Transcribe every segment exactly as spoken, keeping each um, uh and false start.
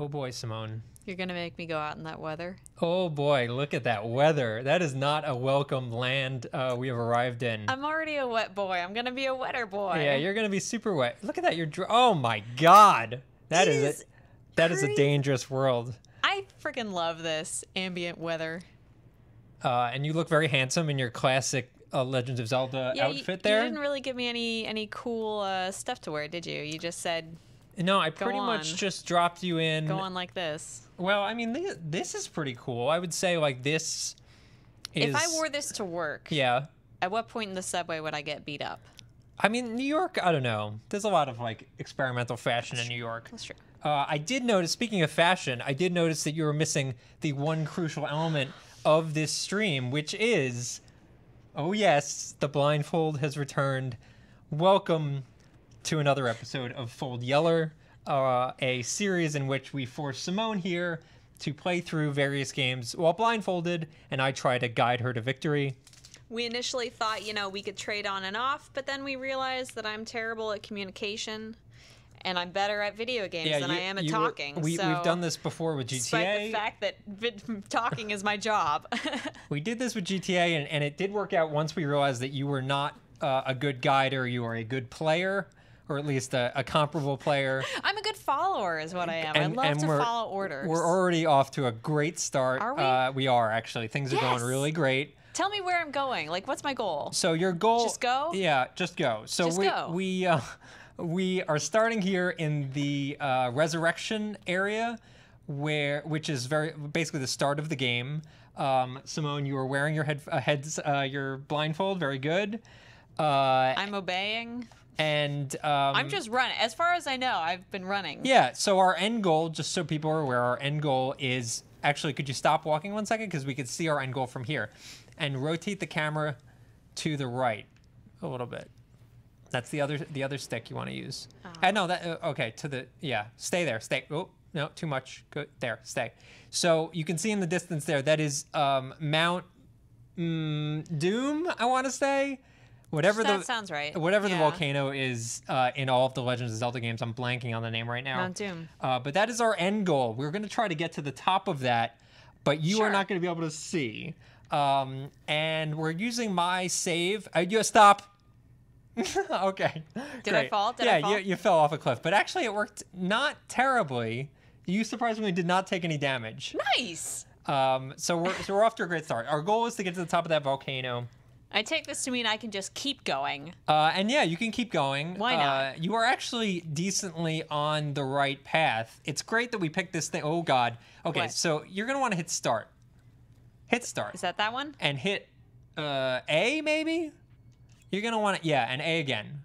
Oh boy, Simone. You're gonna make me go out in that weather. Oh boy, look at that weather. That is not a welcome land uh, we have arrived in. I'm already a wet boy. I'm gonna be a wetter boy. Yeah, you're gonna be super wet. Look at that. You're dr- oh my God. That is, is a, that is a dangerous world. I freaking love this ambient weather. Uh, and you look very handsome in your classic uh, Legends of Zelda yeah, outfit you, there. You didn't really give me any any cool uh, stuff to wear, did you? You just said. No, I pretty much just dropped you in. Go on like this. Well, I mean, th this is pretty cool. I would say, like, this is... If I wore this to work, yeah. At what point in the subway would I get beat up? I mean, New York, I don't know. There's a lot of, like, experimental fashion That's in true. New York. That's true. Uh, I did notice, speaking of fashion, I did notice that you were missing the one crucial element of this stream, which is, oh yes, the blindfold has returned. Welcome to another episode of Fold Yeller, uh, a series in which we force Simone here to play through various games while blindfolded, and I try to guide her to victory. We initially thought, you know, we could trade on and off, but then we realized that I'm terrible at communication, and I'm better at video games yeah, than you, I am at talking. Were, we, so we've done this before with G T A. Despite the fact that talking is my job. We did this with G T A, and, and it did work out once we realized that you were not uh, a good guide or you were a good player. Or at least a, a comparable player. I'm a good follower is what I am. And, I love to follow orders. We're already off to a great start. Are we? Uh, we are, actually. Things yes. are going really great. Tell me where I'm going. Like, what's my goal? So your goal... Just go? Yeah, just go. So just we, go. We, uh, we are starting here in the uh, resurrection area, where which is very basically the start of the game. Um, Simone, you were wearing your, head, uh, heads, uh, your blindfold. Very good. Uh, I'm obeying. And um, I'm just running. As far as I know, I've been running. Yeah. So our end goal, just so people are aware, our end goal is actually. Could you stop walking one second, because we could see our end goal from here, and rotate the camera to the right a little bit. That's the other the other stick you want to use. Oh. I know that. Uh, okay. To the yeah. Stay there. Stay. Oh no, too much. Go there. Stay. So you can see in the distance there. That is um, Mount mm, Doom. I want to say. Whatever that the, sounds right. Whatever yeah. the volcano is uh, in all of the Legends of Zelda games, I'm blanking on the name right now. Mount Doom. Uh, but that is our end goal. We're going to try to get to the top of that, but you sure. are not going to be able to see. Um, and we're using my save. I just stop. okay. Did Great. I fall? Did yeah, I fall? Yeah, you, you fell off a cliff. But actually, it worked not terribly. You surprisingly did not take any damage. Nice. Um, so we're so we're off to a great start. Our goal is to get to the top of that volcano. I take this to mean I can just keep going. Uh, and yeah, you can keep going. Why not? Uh, you are actually decently on the right path. It's great that we picked this thing. Oh, God. Okay, what? So you're going to want to hit start. Hit start. Is that that one? And hit uh, A, maybe? You're going to want to, yeah, and A again.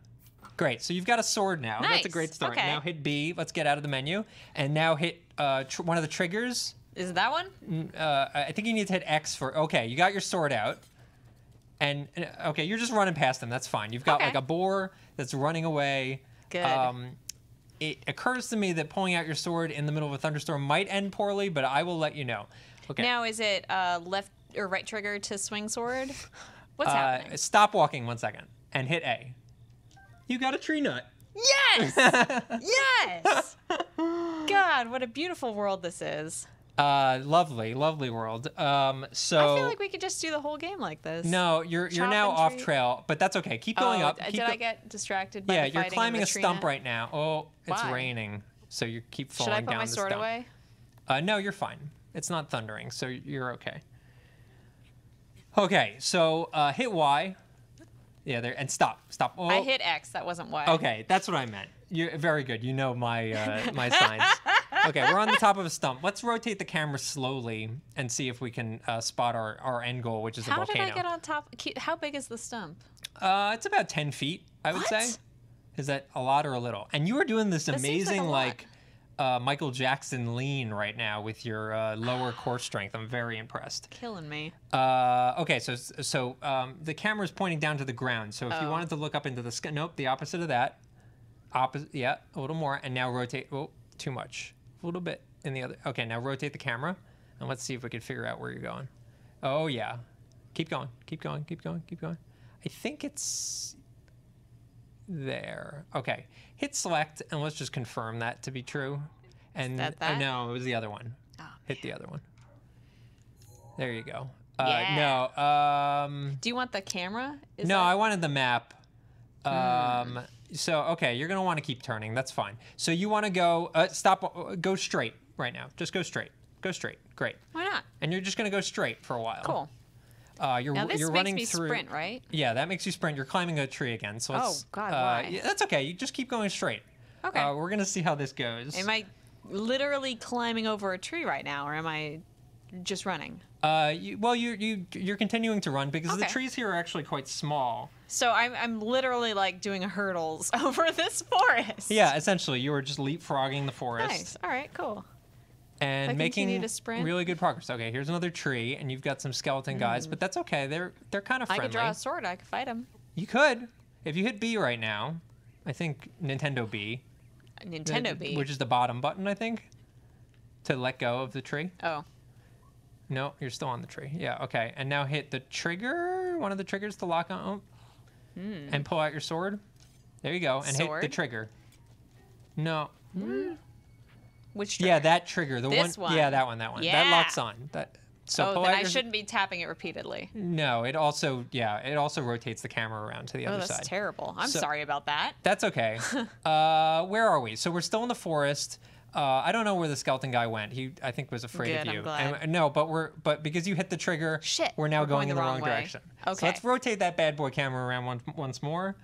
Great. So you've got a sword now. Nice. That's a great start. Okay. Now hit B. Let's get out of the menu. And now hit uh, tr one of the triggers. Is it that one? Uh, I think you need to hit X for, okay, you got your sword out. And, okay, you're just running past them. That's fine. You've got, okay. like, a boar that's running away. Good. Um, it occurs to me that pulling out your sword in the middle of a thunderstorm might end poorly, but I will let you know. Okay. Now, is it uh, left or right trigger to swing sword? What's uh, happening? Stop walking one second and hit A. You got a tree nut. Yes! yes! God, what a beautiful world this is. Uh, lovely, lovely world. Um, so I feel like we could just do the whole game like this. No, you're you're Chop now off trail, but that's okay. Keep going oh, up. Keep did go I get distracted? By yeah, the you're climbing a stump net? right now. Oh, it's Why? raining, so you keep falling down. Should I put down my sword stump. away? Uh, no, you're fine. It's not thundering, so you're okay. Okay, so uh, hit Y. Yeah, there and stop, stop. Oh. I hit X. That wasn't Y. Okay, that's what I meant. You're very good. You know my uh, my signs. Okay, we're on the top of a stump. Let's rotate the camera slowly and see if we can uh, spot our, our end goal, which is how a volcano. How did I get on top? How big is the stump? Uh, it's about ten feet, I would what? say. Is that a lot or a little? And you are doing this, this amazing, like, like uh, Michael Jackson lean right now with your uh, lower core strength. I'm very impressed. Killing me. Uh, okay, so so um, the camera's pointing down to the ground. So if oh. you wanted to look up into the sky, nope, the opposite of that. Opposite, yeah, a little more. And now rotate. Oh, too much. A little bit in the other. Okay, now rotate the camera, and let's see if we can figure out where you're going. Oh yeah, keep going, keep going, keep going, keep going. I think it's there. Okay, hit select, and let's just confirm that to be true. And that that? Uh, no, it was the other one. Oh, hit the other one. There you go. Yeah. Uh, no. Um, Do you want the camera? Is no, that... I wanted the map. Um, mm. So, okay, you're going to want to keep turning. That's fine. So you want to go, uh, stop, go straight right now. Just go straight. Go straight. Great. Why not? And you're just going to go straight for a while. Cool. Uh, you're now this you're makes running me through, sprint, right? Yeah, that makes you sprint. You're climbing a tree again. So it's, oh, God, uh, why? Yeah, that's okay. You just keep going straight. Okay. Uh, we're going to see how this goes. Am I literally climbing over a tree right now, or am I just running? Uh, you, well, you, you, you're continuing to run because okay. the trees here are actually quite small. So I'm, I'm literally, like, doing hurdles over this forest. Yeah, essentially. You were just leapfrogging the forest. Nice. All right, cool. And I making to sprint. really good progress. Okay, here's another tree, and you've got some skeleton mm. guys, but that's okay. They're they're kind of friendly. I could draw a sword. I could fight them. You could. If you hit B right now, I think Nintendo B. Nintendo the, B? Which is the bottom button, I think, to let go of the tree. Oh. No, you're still on the tree. Yeah, okay. And now hit the trigger, one of the triggers to lock on, oh, mm. and pull out your sword. There you go, and sword? hit the trigger. No. Mm. Which trigger? Yeah, that trigger. The this one, one. Yeah, that one. That one. Yeah. That locks on. That. So oh, pull then out I your... shouldn't be tapping it repeatedly. No, it also. Yeah, it also rotates the camera around to the oh, other that's side. That's terrible. I'm so, sorry about that. That's okay. uh, where are we? So we're still in the forest. Uh, I don't know where the skeleton guy went. He, I think, was afraid Good, of you. I'm glad. And, no, but we're but because you hit the trigger, Shit, we're now we're going, going in the wrong, wrong direction. Okay. So let's rotate that bad boy camera around once once more.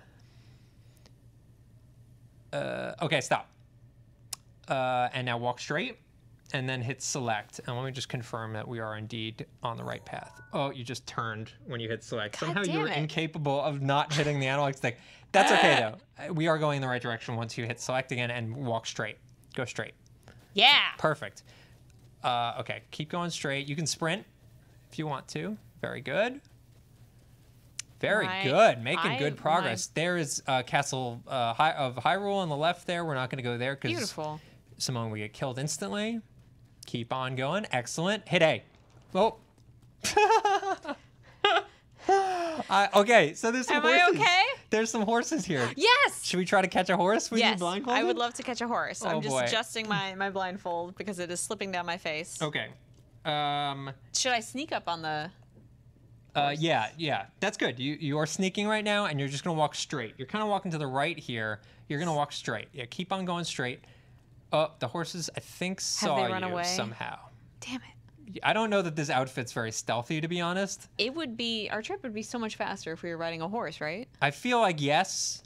Uh, okay, stop. Uh, and now walk straight, and then hit select. And let me just confirm that we are indeed on the right path. Oh, you just turned when you hit select. God Somehow you were it. incapable of not hitting the analog stick. That's okay, though. We are going in the right direction once you hit select again and walk straight. Go straight. Yeah. Perfect. Uh, okay, keep going straight. You can sprint if you want to. Very good. Very my, good, making I, good progress. My... There is uh, Castle uh, Hy of Hyrule on the left there. We're not going to go there because... Beautiful. Simone, we get killed instantly. Keep on going. Excellent. Hit A. Oh. uh, okay, so there's some Am horses. Am I okay? There's some horses here. Yes. Should we try to catch a horse with yes. you blindfolded? I would love to catch a horse. Oh, I'm just boy. adjusting my, my blindfold because it is slipping down my face. Okay. Um, Should I sneak up on the... Uh, yeah, yeah. That's good. You, you are sneaking right now, and you're just going to walk straight. You're kind of walking to the right here. You're going to walk straight. Yeah, keep on going straight. Oh, the horses, I think, saw Have they run you away? somehow. Damn it. I don't know that this outfit's very stealthy, to be honest. It would be, our trip would be so much faster if we were riding a horse, right? I feel like yes.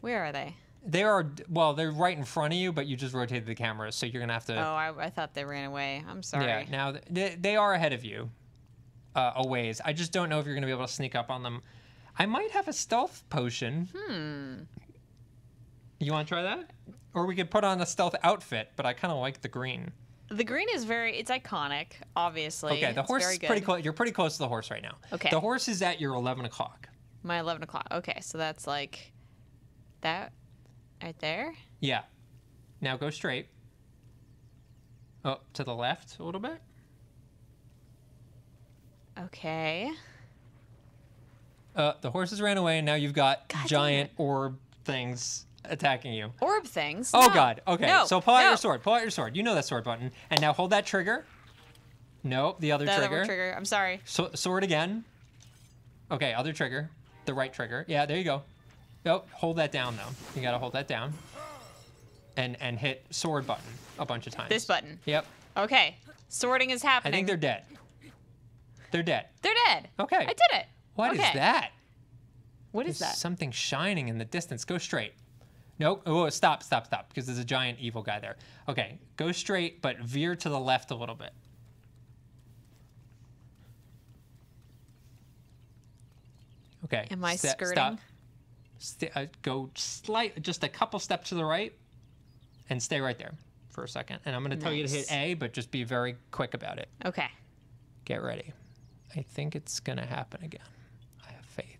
Where are they? They are, well, they're right in front of you, but you just rotated the camera, so you're going to have to... Oh, I, I thought they ran away. I'm sorry. Yeah, now, they, they are ahead of you uh, a ways. I just don't know if you're going to be able to sneak up on them. I might have a stealth potion. Hmm. You want to try that? Or we could put on a stealth outfit, but I kind of like the green. The green is very, it's iconic, obviously. Okay, the it's horse is pretty close. You're pretty close to the horse right now. Okay. The horse is at your eleven o'clock. My eleven o'clock. Okay, so that's like that right there? Yeah. Now go straight. Oh, to the left a little bit. Okay. Uh, the horses ran away, and now you've got God giant orb things attacking you. Orb things? Oh, no. God. Okay, no. so pull out no. your sword. Pull out your sword. You know that sword button. And now hold that trigger. Nope, the other the trigger. The other trigger. I'm sorry. So, sword again. Okay, other trigger. The right trigger. Yeah, there you go. Nope, hold that down, though. You gotta hold that down. And and hit sword button a bunch of times. This button? Yep. Okay, sorting is happening. I think they're dead. They're dead. They're dead. Okay. I did it. What okay. is that? What is there's that? Something shining in the distance. Go straight. Nope. Oh, stop, stop, stop, because there's a giant evil guy there. Okay, go straight, but veer to the left a little bit. Okay. Am I st skirting? Stop. St uh, go slight, just a couple steps to the right, and stay right there for a second. And I'm going to nice. tell you to hit A, but just be very quick about it. Okay. Get ready. I think it's going to happen again. I have faith.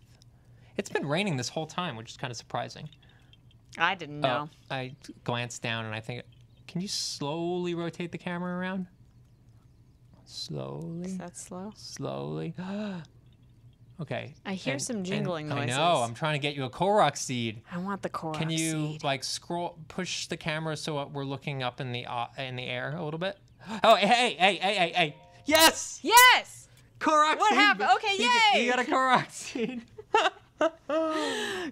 It's been raining this whole time, which is kind of surprising. I didn't know. Oh, I glanced down and I think, can you slowly rotate the camera around? Slowly. Is that slow? Slowly. Okay. I hear and, some jingling noises. I know. I'm trying to get you a Korok seed. I want the Korok seed. Can you seed. like scroll, push the camera so we're looking up in the uh, in the air a little bit? Oh, hey, hey, hey, hey, hey! Yes! Yes! Korok seed. What happened? Okay, you yay! Get, you got a Korok seed.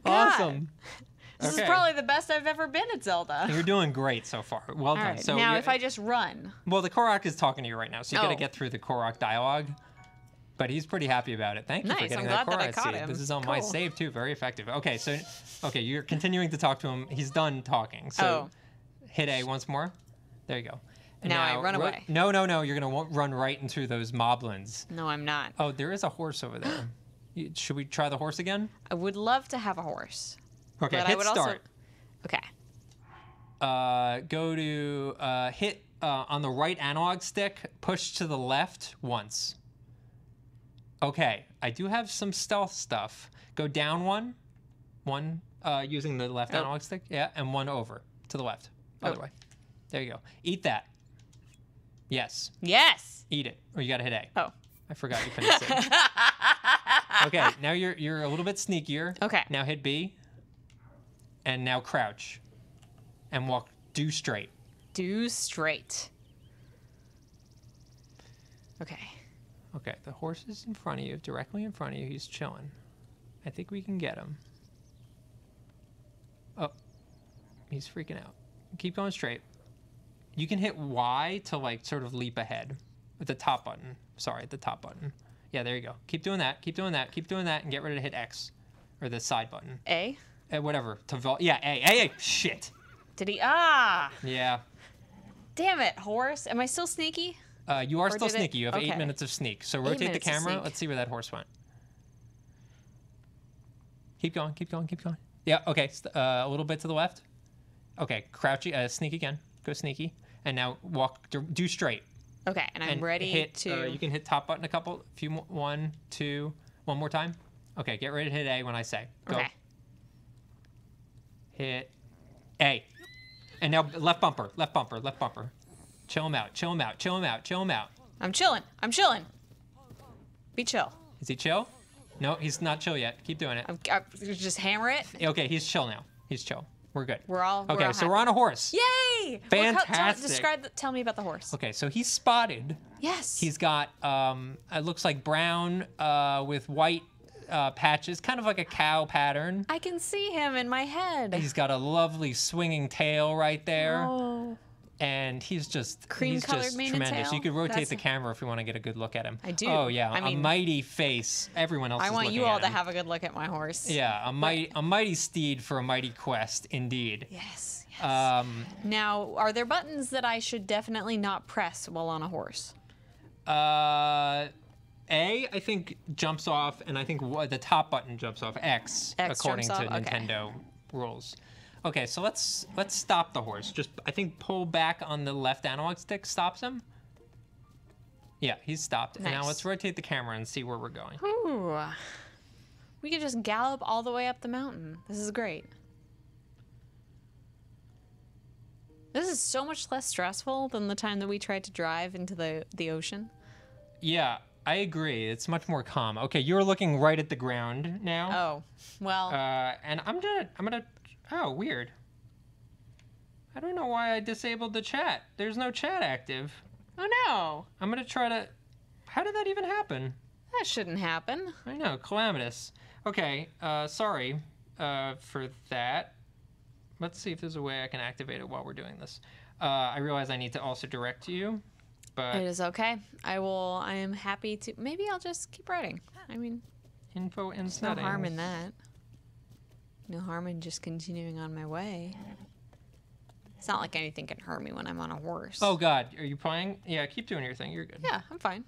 Awesome. This okay. is probably the best I've ever been at Zelda. You're doing great so far. Well All done. Right. So now, if I just run. Well, the Korok is talking to you right now, so you oh. got to get through the Korok dialogue. But he's pretty happy about it. Thank you nice. for getting I'm that Korok seed. Him. This is on cool. my save too. Very effective. Okay, so, okay, you're continuing to talk to him. He's done talking. So, oh. hit A once more. There you go. And now, now I run away. No, no, no. You're gonna run right into those moblins. No, I'm not. Oh, there is a horse over there. Should we try the horse again? I would love to have a horse. Okay, but hit I would start. Also... Okay. Uh, go to uh, hit uh, on the right analog stick. Push to the left once. Okay, I do have some stealth stuff. Go down one, one uh, using the left oh. analog stick. Yeah, and one over to the left. Other oh. way. There you go. Eat that. Yes. Yes. Eat it, or you got to hit A. Oh. I forgot you finished it. Okay, now you're you're a little bit sneakier. Okay. Now hit B. And now crouch, and walk due straight. Due straight. Okay. Okay, the horse is in front of you, directly in front of you. He's chilling. I think we can get him. Oh, he's freaking out. Keep going straight. You can hit Y to like sort of leap ahead with the top button. Sorry, the top button. Yeah, there you go. Keep doing that, keep doing that, keep doing that, and get ready to hit X, or the side button. A? Uh, whatever. To vault. Yeah. Hey. Hey. Hey. Shit. Did he? Ah. Yeah. Damn it, horse. Am I still sneaky? Uh, you are or still sneaky. It? You have okay. eight minutes of sneak. So rotate the camera. Let's see where that horse went. Keep going. Keep going. Keep going. Yeah. Okay. Uh, a little bit to the left. Okay. Crouchy. Uh, sneak again. Go sneaky. And now walk. Do straight. Okay. And I'm and ready hit, to. Uh, you can hit top button a couple. A few. More, one, two. One more time. Okay. Get ready to hit A when I say. Go. Okay. Hit A. And now left bumper, left bumper, left bumper. Chill him out, chill him out, chill him out, chill him out. I'm chilling, I'm chilling. Be chill. Is he chill? No, he's not chill yet. Keep doing it. I'm, I'm, just hammer it. Okay, he's chill now. He's chill. We're good. We're all Okay, we're all so happy. We're on a horse. Yay! Fantastic. Well, tell, describe the, tell me about the horse. Okay, so he's spotted. Yes. He's got, um, it looks like brown uh, with white Uh, patches, kind of like a cow pattern. I can see him in my head. He's got a lovely swinging tail right there. Oh. And he's just cream colored he's just tremendous. Tail. You could rotate That's the camera if you want to get a good look at him. I do. Oh yeah, I a mean, mighty face. Everyone else I is looking at I want you all to have a good look at my horse. Yeah, a mighty, a mighty steed for a mighty quest, indeed. Yes. yes. Um, now, are there buttons that I should definitely not press while on a horse? Uh. A, I think, jumps off, and I think the top button jumps off. X, X according to off? Nintendo okay. rules. Okay, so let's let's stop the horse. Just I think pull back on the left analog stick stops him. Yeah, he's stopped. Nice. And now let's rotate the camera and see where we're going. Ooh, we could just gallop all the way up the mountain. This is great. This is so much less stressful than the time that we tried to drive into the the ocean. Yeah. I agree. It's much more calm. Okay, you're looking right at the ground now. Oh, well. Uh, and I'm gonna, I'm gonna. Oh, weird. I don't know why I disabled the chat. There's no chat active. Oh no. I'm gonna try to. How did that even happen? That shouldn't happen. I know, calamitous. Okay. Uh, sorry, uh, for that. Let's see if there's a way I can activate it while we're doing this. Uh, I realize I need to also direct you. But it is okay. I will. I am happy to. Maybe I'll just keep writing. I mean, info and settings. No harm in that. No harm in just continuing on my way. It's not like anything can hurt me when I'm on a horse. Oh God, are you playing? Yeah, keep doing your thing. You're good. Yeah, I'm fine.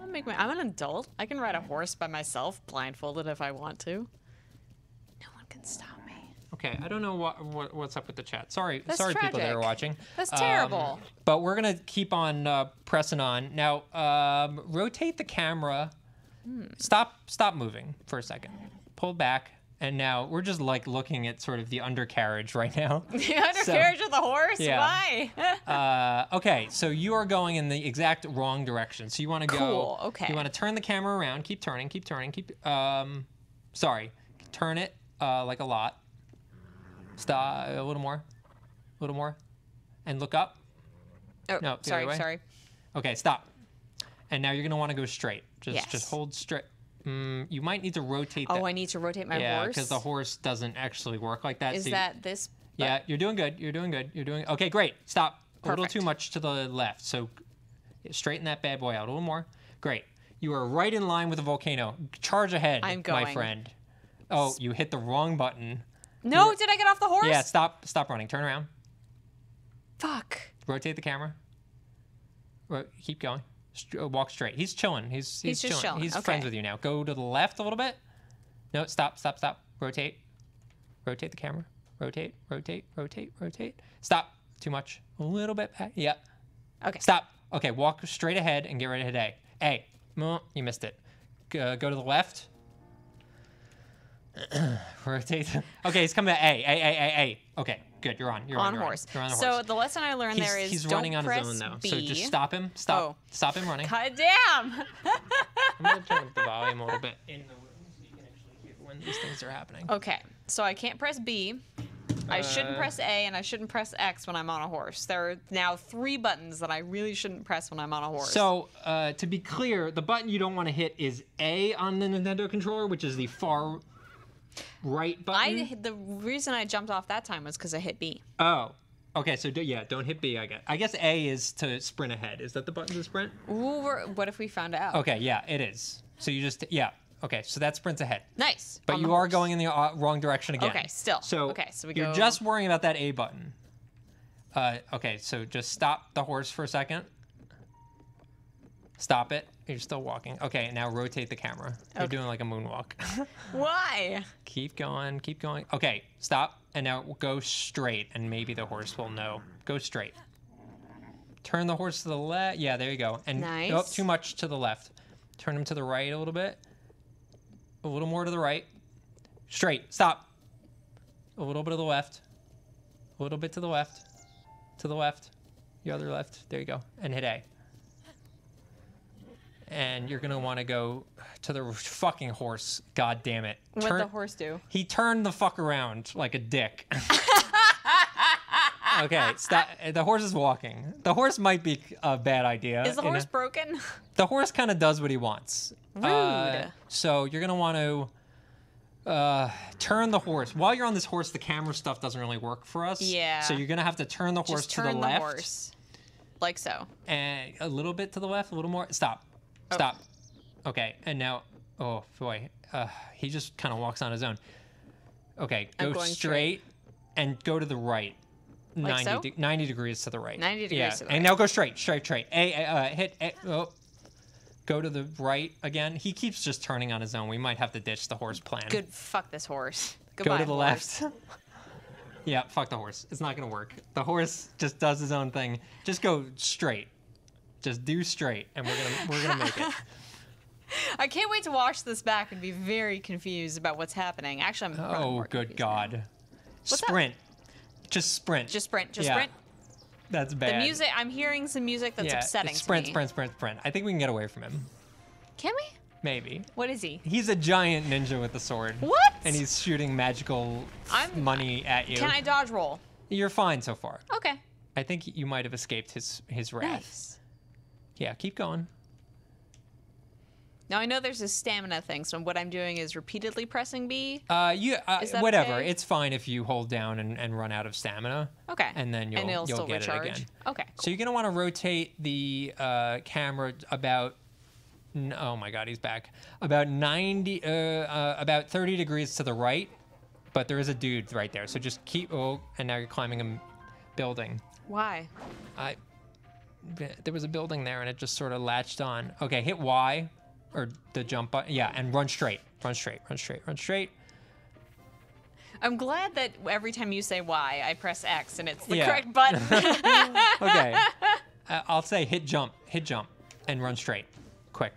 I'll make my. I'm an adult. I can ride a horse by myself, blindfolded, if I want to. No one can stop me. Okay, I don't know what, what what's up with the chat. Sorry, That's sorry, tragic. people that are watching. That's um, terrible. But we're gonna keep on uh, pressing on. Now, um, rotate the camera. Hmm. Stop, stop moving for a second. Pull back. And now we're just like looking at sort of the undercarriage right now. The undercarriage so, of the horse? Yeah. Why? uh, okay, so you are going in the exact wrong direction. So you want to cool. go. Cool. Okay. You want to turn the camera around. Keep turning. Keep turning. Keep. Um, sorry. Turn it uh, like a lot. Stop. A little more. A little more. And look up. Oh, no, sorry. Sorry. Okay, stop. And now you're gonna want to go straight. Just, yes. just hold straight. Mm, you might need to rotate that. Oh, I need to rotate my yeah, horse? Yeah, because the horse doesn't actually work like that. Is so that you, this? Yeah, you're doing good. You're doing good. You're doing... Okay, great. Stop. Perfect. A little too much to the left. So straighten that bad boy out a little more. Great. You are right in line with the volcano. Charge ahead, I'm going. my friend. Oh, you hit the wrong button. No, were... did I get off the horse? Yeah, stop. Stop running. Turn around. Fuck. Rotate the camera. Keep going. Walk straight. He's chilling. He's he's, he's just chilling. chilling. He's okay. friends with you now. Go to the left a little bit. No, stop, stop, stop. Rotate. Rotate the camera. Rotate, rotate, rotate, rotate. Stop. Too much. A little bit back. Yeah. Okay. Stop. Okay, walk straight ahead and get ready to hit A. A. You missed it. Go, go to the left. Rotate. Okay, he's coming to A. A, A, A, A. Okay. Good, you're on. You're on, on, you're horse. On. You're on the horse. So the lesson I learned he's, there is he's don't running on press his own though. B. So just stop him. Stop. Oh. Stop him running. God damn. I'm gonna turn up the volume a little bit in the room so you can actually hear when these things are happening. Okay. So I can't press B. I uh, shouldn't press A, and I shouldn't press X when I'm on a horse. There are now three buttons that I really shouldn't press when I'm on a horse. So, uh, to be clear, the button you don't want to hit is A on the Nintendo controller, which is the far right button. I, the reason I jumped off that time was because I hit B. Oh, okay. So do, yeah, don't hit B. I guess. I guess A is to sprint ahead. Is that the button to sprint? Ooh, we're, what if we found out? Okay, yeah, it is. So you just yeah. Okay, so that sprints ahead. Nice. But you horse. are going in the uh, wrong direction again. Okay, still. So okay, so we you're go... just worrying about that A button. Uh, okay, so just stop the horse for a second. Stop it. You're still walking. Okay, now rotate the camera. Okay. You're doing like a moonwalk. Why? Keep going, keep going. Okay, stop, and now go straight, and maybe the horse will know. Go straight. Turn the horse to the left. Yeah, there you go. And nice. Nope, too much to the left. Turn him to the right a little bit. A little more to the right. Straight, stop. A little bit to the left. A little bit to the left. To the left. The other left. There you go. And hit A. And you're gonna want to go to the fucking horse. God damn it! What did the horse do? He turned the fuck around like a dick. Okay, stop. The horse is walking. The horse might be a bad idea. Is the horse a, broken? The horse kind of does what he wants. Rude. Uh, so you're gonna want to. Uh, turn the horse. While you're on this horse, the camera stuff doesn't really work for us. Yeah. So you're gonna have to turn the horse Just turn to the, the left. Horse. Like so. And a little bit to the left, a little more. Stop. Stop. Oh. Okay, and now, oh boy, uh, he just kind of walks on his own. Okay, go straight, straight and go to the right. Like ninety, so? de ninety degrees to the right. ninety degrees yeah. to the and right. And now go straight, straight, straight. A, a uh, hit, a, oh. Go to the right again. He keeps just turning on his own. We might have to ditch the horse plan. Good, fuck this horse. Goodbye, go to the horse. left. Yeah, fuck the horse. It's not going to work. The horse just does his own thing. Just go straight. Just do straight, and we're gonna we're gonna make it. I can't wait to watch this back and be very confused about what's happening. Actually, I'm probably more confused. Oh, good God! Sprint, just sprint, just sprint, just yeah. sprint. That's bad. The music. I'm hearing some music that's yeah, upsetting. Sprint, to me. sprint, sprint, sprint. I think we can get away from him. Can we? Maybe. What is he? He's a giant ninja with a sword. What? And he's shooting magical I'm, money at you. Can I dodge roll? You're fine so far. Okay. I think you might have escaped his his wrath. Nice. Yeah, keep going. Now I know there's a stamina thing, so what I'm doing is repeatedly pressing B. Uh, you, uh, is that whatever. Okay? It's fine if you hold down and, and run out of stamina. Okay. And then you'll and you'll still get recharge. it again. Okay. Cool. So you're gonna want to rotate the uh, camera about. Oh my God, he's back. About ninety, uh, uh, about thirty degrees to the right, but there is a dude right there. So just keep. Oh, and now you're climbing a building. Why? I. There was a building there, and it just sort of latched on. Okay, hit Y, or the jump button. Yeah, and run straight. Run straight, run straight, run straight. I'm glad that every time you say Y, I press X, and it's the yeah. correct button. Okay. Uh, I'll say hit jump, hit jump, and run straight. Quick.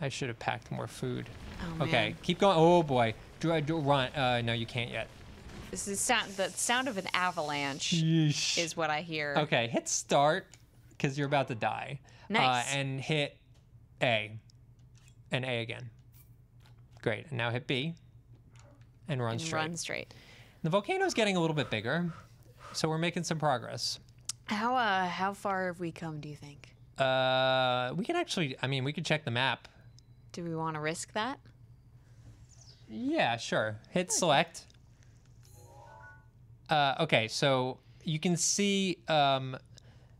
I should have packed more food. Oh, okay, man. Keep going. Oh boy, do I do run? Uh, no, you can't yet. This is sound, the sound of an avalanche. Yeesh. Is what I hear. Okay, hit start because you're about to die. Nice. Uh, and hit A, and A again. Great. And now hit B, and run and straight. Run straight. The volcano's getting a little bit bigger, so we're making some progress. How uh, how far have we come? Do you think? Uh, we can actually. I mean, we could check the map. Do we want to risk that? Yeah, sure. Hit okay. select. Uh, okay, so you can see, um,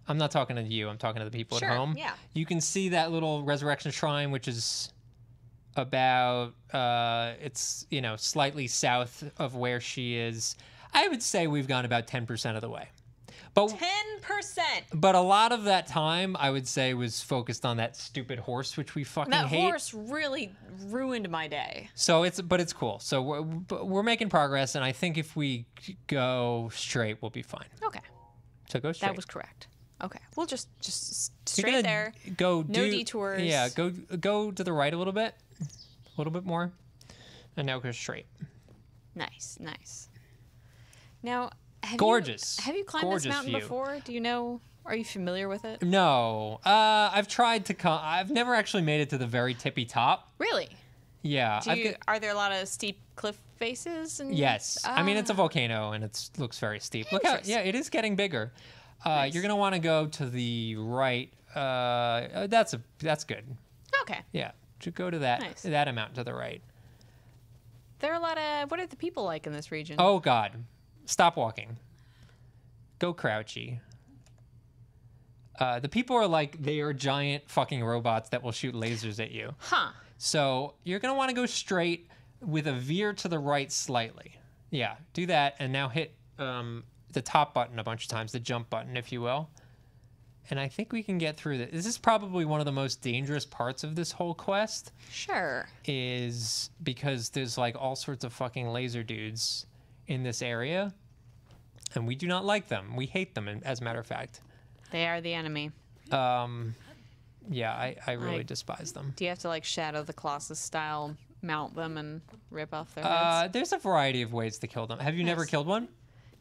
I'm not talking to you, I'm talking to the people sure, at home. Yeah. You can see that little resurrection shrine, which is about, uh, it's, you know, slightly south of where she is. I would say we've gone about ten percent of the way. But ten percent. But a lot of that time, I would say, was focused on that stupid horse, which we fucking that hate. That horse really ruined my day. So it's, but it's cool. So we're, we're making progress, and I think if we go straight, we'll be fine. Okay. So go straight. That was correct. Okay. We'll just just straight there. Go. No do, detours. Yeah. Go go to the right a little bit, a little bit more, and now go straight. Nice, nice. Now. Have Gorgeous. You, have you climbed Gorgeous this mountain view. Before? Do you know? Are you familiar with it? No. Uh, I've tried to come. I've never actually made it to the very tippy top. Really? Yeah. Do you, are there a lot of steep cliff faces? And, yes. Uh, I mean, it's a volcano and it looks very steep. Look out! Yeah, it is getting bigger. Uh, nice. You're gonna want to go to the right. Uh, that's a that's good. Okay. Yeah, to go to that nice. That amount to the right. There are a lot of. What are the people like in this region? Oh God. Stop walking. Go crouchy. Uh, the people are like, they are giant fucking robots that will shoot lasers at you. Huh. So you're going to want to go straight with a veer to the right slightly. Yeah, do that. And now hit um, the top button a bunch of times, the jump button, if you will. And I think we can get through this. This is probably one of the most dangerous parts of this whole quest. Sure. Is because there's like all sorts of fucking laser dudes in this area. And we do not like them. We hate them, as a matter of fact. They are the enemy. Um, yeah, I, I really like, despise them. Do you have to, like, Shadow the Colossus style, mount them and rip off their heads? Uh, there's a variety of ways to kill them. Have you nice. Never killed one?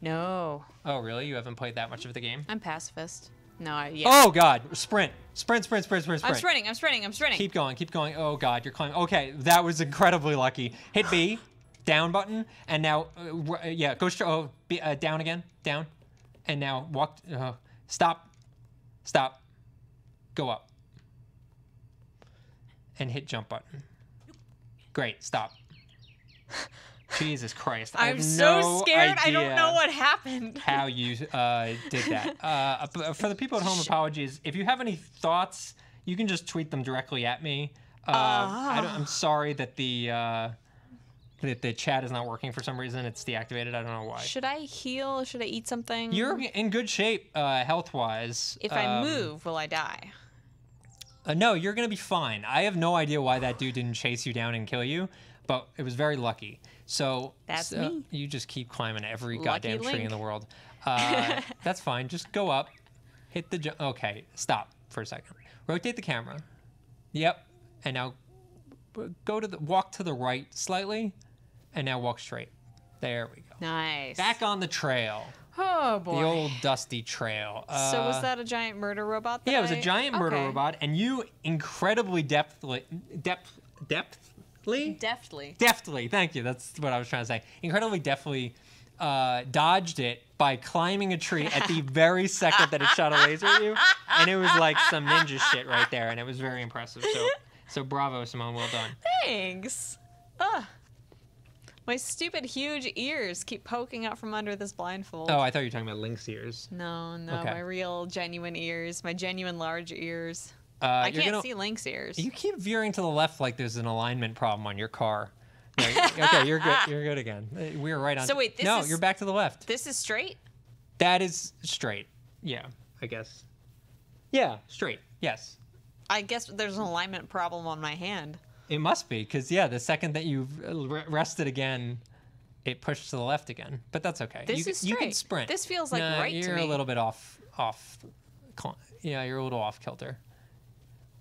No. Oh, really? You haven't played that much of the game? I'm pacifist. No, I... Yeah. Oh, God. Sprint. Sprint, sprint, sprint, sprint, sprint. I'm sprinting, I'm sprinting, I'm sprinting. Keep going, keep going. Oh, God, you're climbing. Okay, that was incredibly lucky. Hit B. Down button, and now, uh, yeah, go straight, oh, be, uh, down again, down, and now walk, uh, stop, stop, go up, and hit jump button. Great, stop. Jesus Christ, I I'm have so no scared, I don't know what happened. How you uh, did that. Uh, for the people at home, apologies. If you have any thoughts, you can just tweet them directly at me. Uh, uh. I don't, I'm sorry that the... Uh, that the chat is not working for some reason. It's deactivated. I don't know why. Should I heal? Should I eat something? You're in good shape uh, health-wise. If um, I move, will I die? Uh, no, you're going to be fine. I have no idea why that dude didn't chase you down and kill you, but it was very lucky. So, that's so me. You just keep climbing every lucky goddamn tree Link. In the world. Uh, that's fine. Just go up. Hit the jump. Okay, stop for a second. Rotate the camera. Yep. And now go to the walk to the right slightly. And now walk straight. There we go. Nice. Back on the trail. Oh, boy. The old dusty trail. Uh, so was that a giant murder robot? That yeah, it was I... a giant murder okay. robot. And you incredibly deftly... Depth, depthly? Deftly. Deftly. Thank you. That's what I was trying to say. Incredibly deftly uh, dodged it by climbing a tree at the very second that it shot a laser at you. And it was like some ninja shit right there. And it was very impressive. So, so bravo, Simone. Well done. Thanks. Ugh. My stupid huge ears keep poking out from under this blindfold. Oh, I thought you were talking about Link's ears. No, no, okay. My real genuine ears, my genuine large ears. Uh, I can't gonna, see Link's ears. You keep veering to the left like there's an alignment problem on your car. Right? Okay, you're good. You're good again. We're right on. So wait, this no, is, you're back to the left. This is straight? That is straight. Yeah, I guess. Yeah, straight. Yes. I guess there's an alignment problem on my hand. It must be, because, yeah, the second that you've rested again, it pushed to the left again. But that's okay. This you, is straight. You can sprint. This feels like no, right to me. You're a little bit off, off, yeah, you're a little off kilter.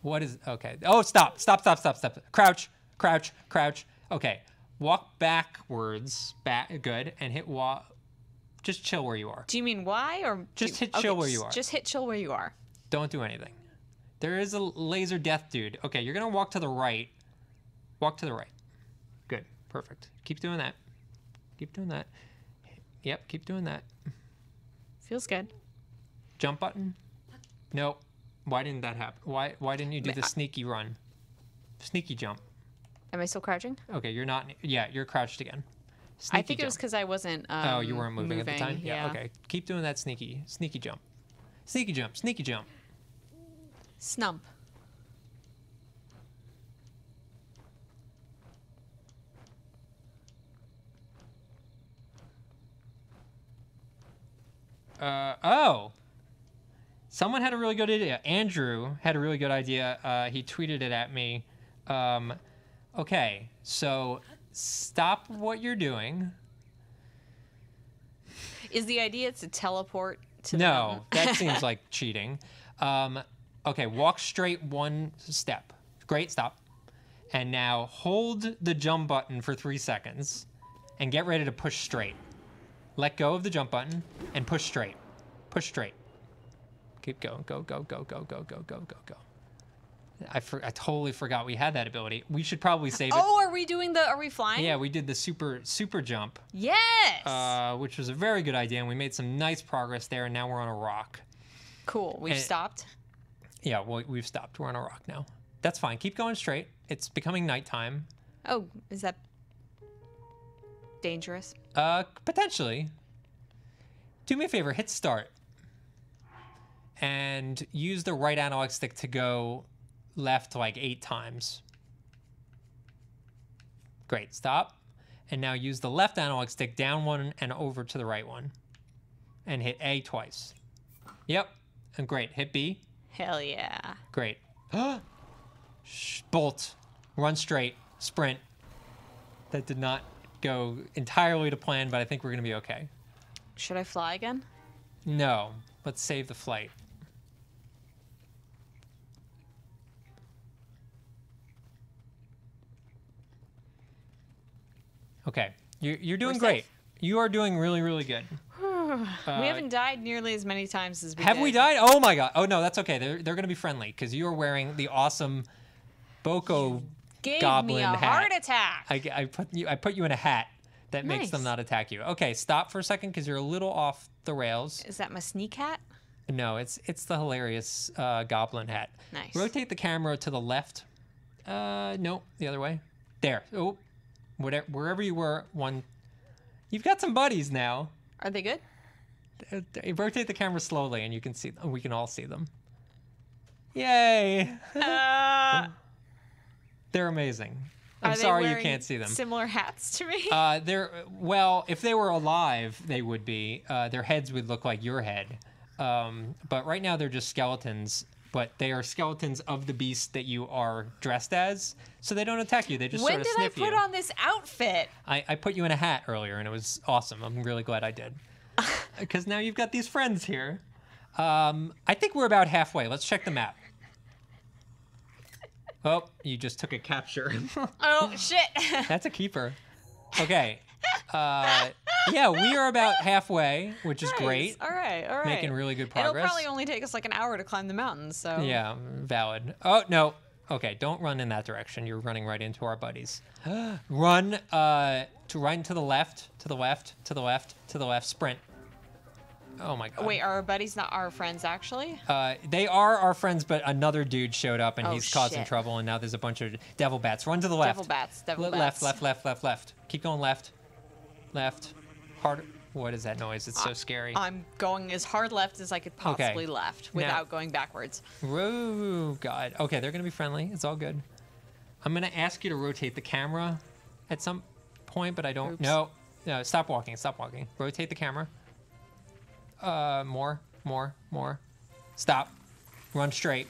What is, okay. Oh, stop, stop, stop, stop, stop. Crouch, crouch, crouch. Okay, walk backwards, back, good, and hit walk. Just chill where you are. Do you mean why or? Just hit chill where you are. Just hit chill where you are. Don't do anything. There is a laser death dude. Okay, you're gonna walk to the right. Walk to the right. Good, perfect. Keep doing that. Keep doing that. Yep, keep doing that. Feels good. Jump button? No. Why didn't that happen? Why why didn't you do the sneaky run? Sneaky jump. Am I still crouching? Okay, you're not. Yeah, you're crouched again. Sneaky I think jump. It was because I wasn't um, oh, you weren't moving, moving at the time? Yeah, yeah, okay. Keep doing that sneaky, sneaky jump. Sneaky jump, sneaky jump. Snump. Uh, oh! Someone had a really good idea. Andrew had a really good idea. Uh, he tweeted it at me. Um, okay, so... Stop what you're doing. Is the idea to teleport to the No, that seems like cheating. Um, okay, walk straight one step. Great, stop. And now hold the jump button for three seconds and get ready to push straight. Let go of the jump button and push straight. Push straight. Keep going. Go, go, go, go, go, go, go, go, go. I, for, I totally forgot we had that ability. We should probably save it. Oh, are we doing the, are we flying? Yeah, we did the super, super jump. Yes! Uh, which was a very good idea, and we made some nice progress there, and now we're on a rock. Cool. We've and, stopped? Yeah, well, we've stopped. We're on a rock now. That's fine. Keep going straight. It's becoming nighttime. Oh, is that dangerous? Uh, potentially. Do me a favor. Hit start. And use the right analog stick to go... left like eight times. Great, stop. And now use the left analog stick down one and over to the right one. And hit A twice. Yep, and great, hit B. Hell yeah. Great. Bolt, run straight, sprint. That did not go entirely to plan, but I think we're gonna be okay. Should I fly again? No, let's save the flight. Okay, you're, you're doing We're great. Safe. You are doing really, really good. uh, we haven't died nearly as many times as we have did. we died? Oh my God. Oh no, that's okay. They're, they're gonna be friendly because you are wearing the awesome Boko Gave Goblin me a hat. Heart attack. I, I put you. I put you in a hat that nice. makes them not attack you. Okay, stop for a second because you're a little off the rails. Is that my sneak hat? No, it's it's the hilarious uh, goblin hat. Nice. Rotate the camera to the left. Uh, no, the other way. There. Oh. Whatever, wherever you were, one. You've got some buddies now. Are they good? Rotate the camera slowly, and you can see them. We can all see them. Yay! Uh, they're amazing. I'm sorry you can't see them. Similar hats to me. Uh, they're well. If they were alive, they would be. Uh, their heads would look like your head. Um, but right now, they're just skeletons. But they are skeletons of the beast that you are dressed as, so they don't attack you. They just when sort of sniff you. When did I put you. on this outfit? I, I put you in a hat earlier, and it was awesome. I'm really glad I did, because now you've got these friends here. Um, I think we're about halfway. Let's check the map. Oh, you just took a capture. Oh, shit. That's a keeper. Okay. Uh, yeah, we are about halfway, which is nice. great. All right, all right. Making really good progress. It'll probably only take us like an hour to climb the mountain, so. Yeah, valid. Oh, no. Okay, don't run in that direction. You're running right into our buddies. Run uh, to run to the left, to the left, to the left, to the left, sprint. Oh my God. Wait, are our buddies not our friends, actually? Uh, they are our friends, but another dude showed up, and oh, he's causing shit. trouble, and now there's a bunch of devil bats. Run to the left. Devil bats, devil Le bats. Left, left, left, left, left. Keep going left. Left, hard. What is that noise? It's so scary. I'm going as hard left as I could possibly okay. left without now, going backwards. Oh God. Okay, they're gonna be friendly. It's all good. I'm gonna ask you to rotate the camera at some point, but I don't. Oops. No, no. Stop walking. Stop walking. Rotate the camera. Uh, more, more, more. Stop. Run straight.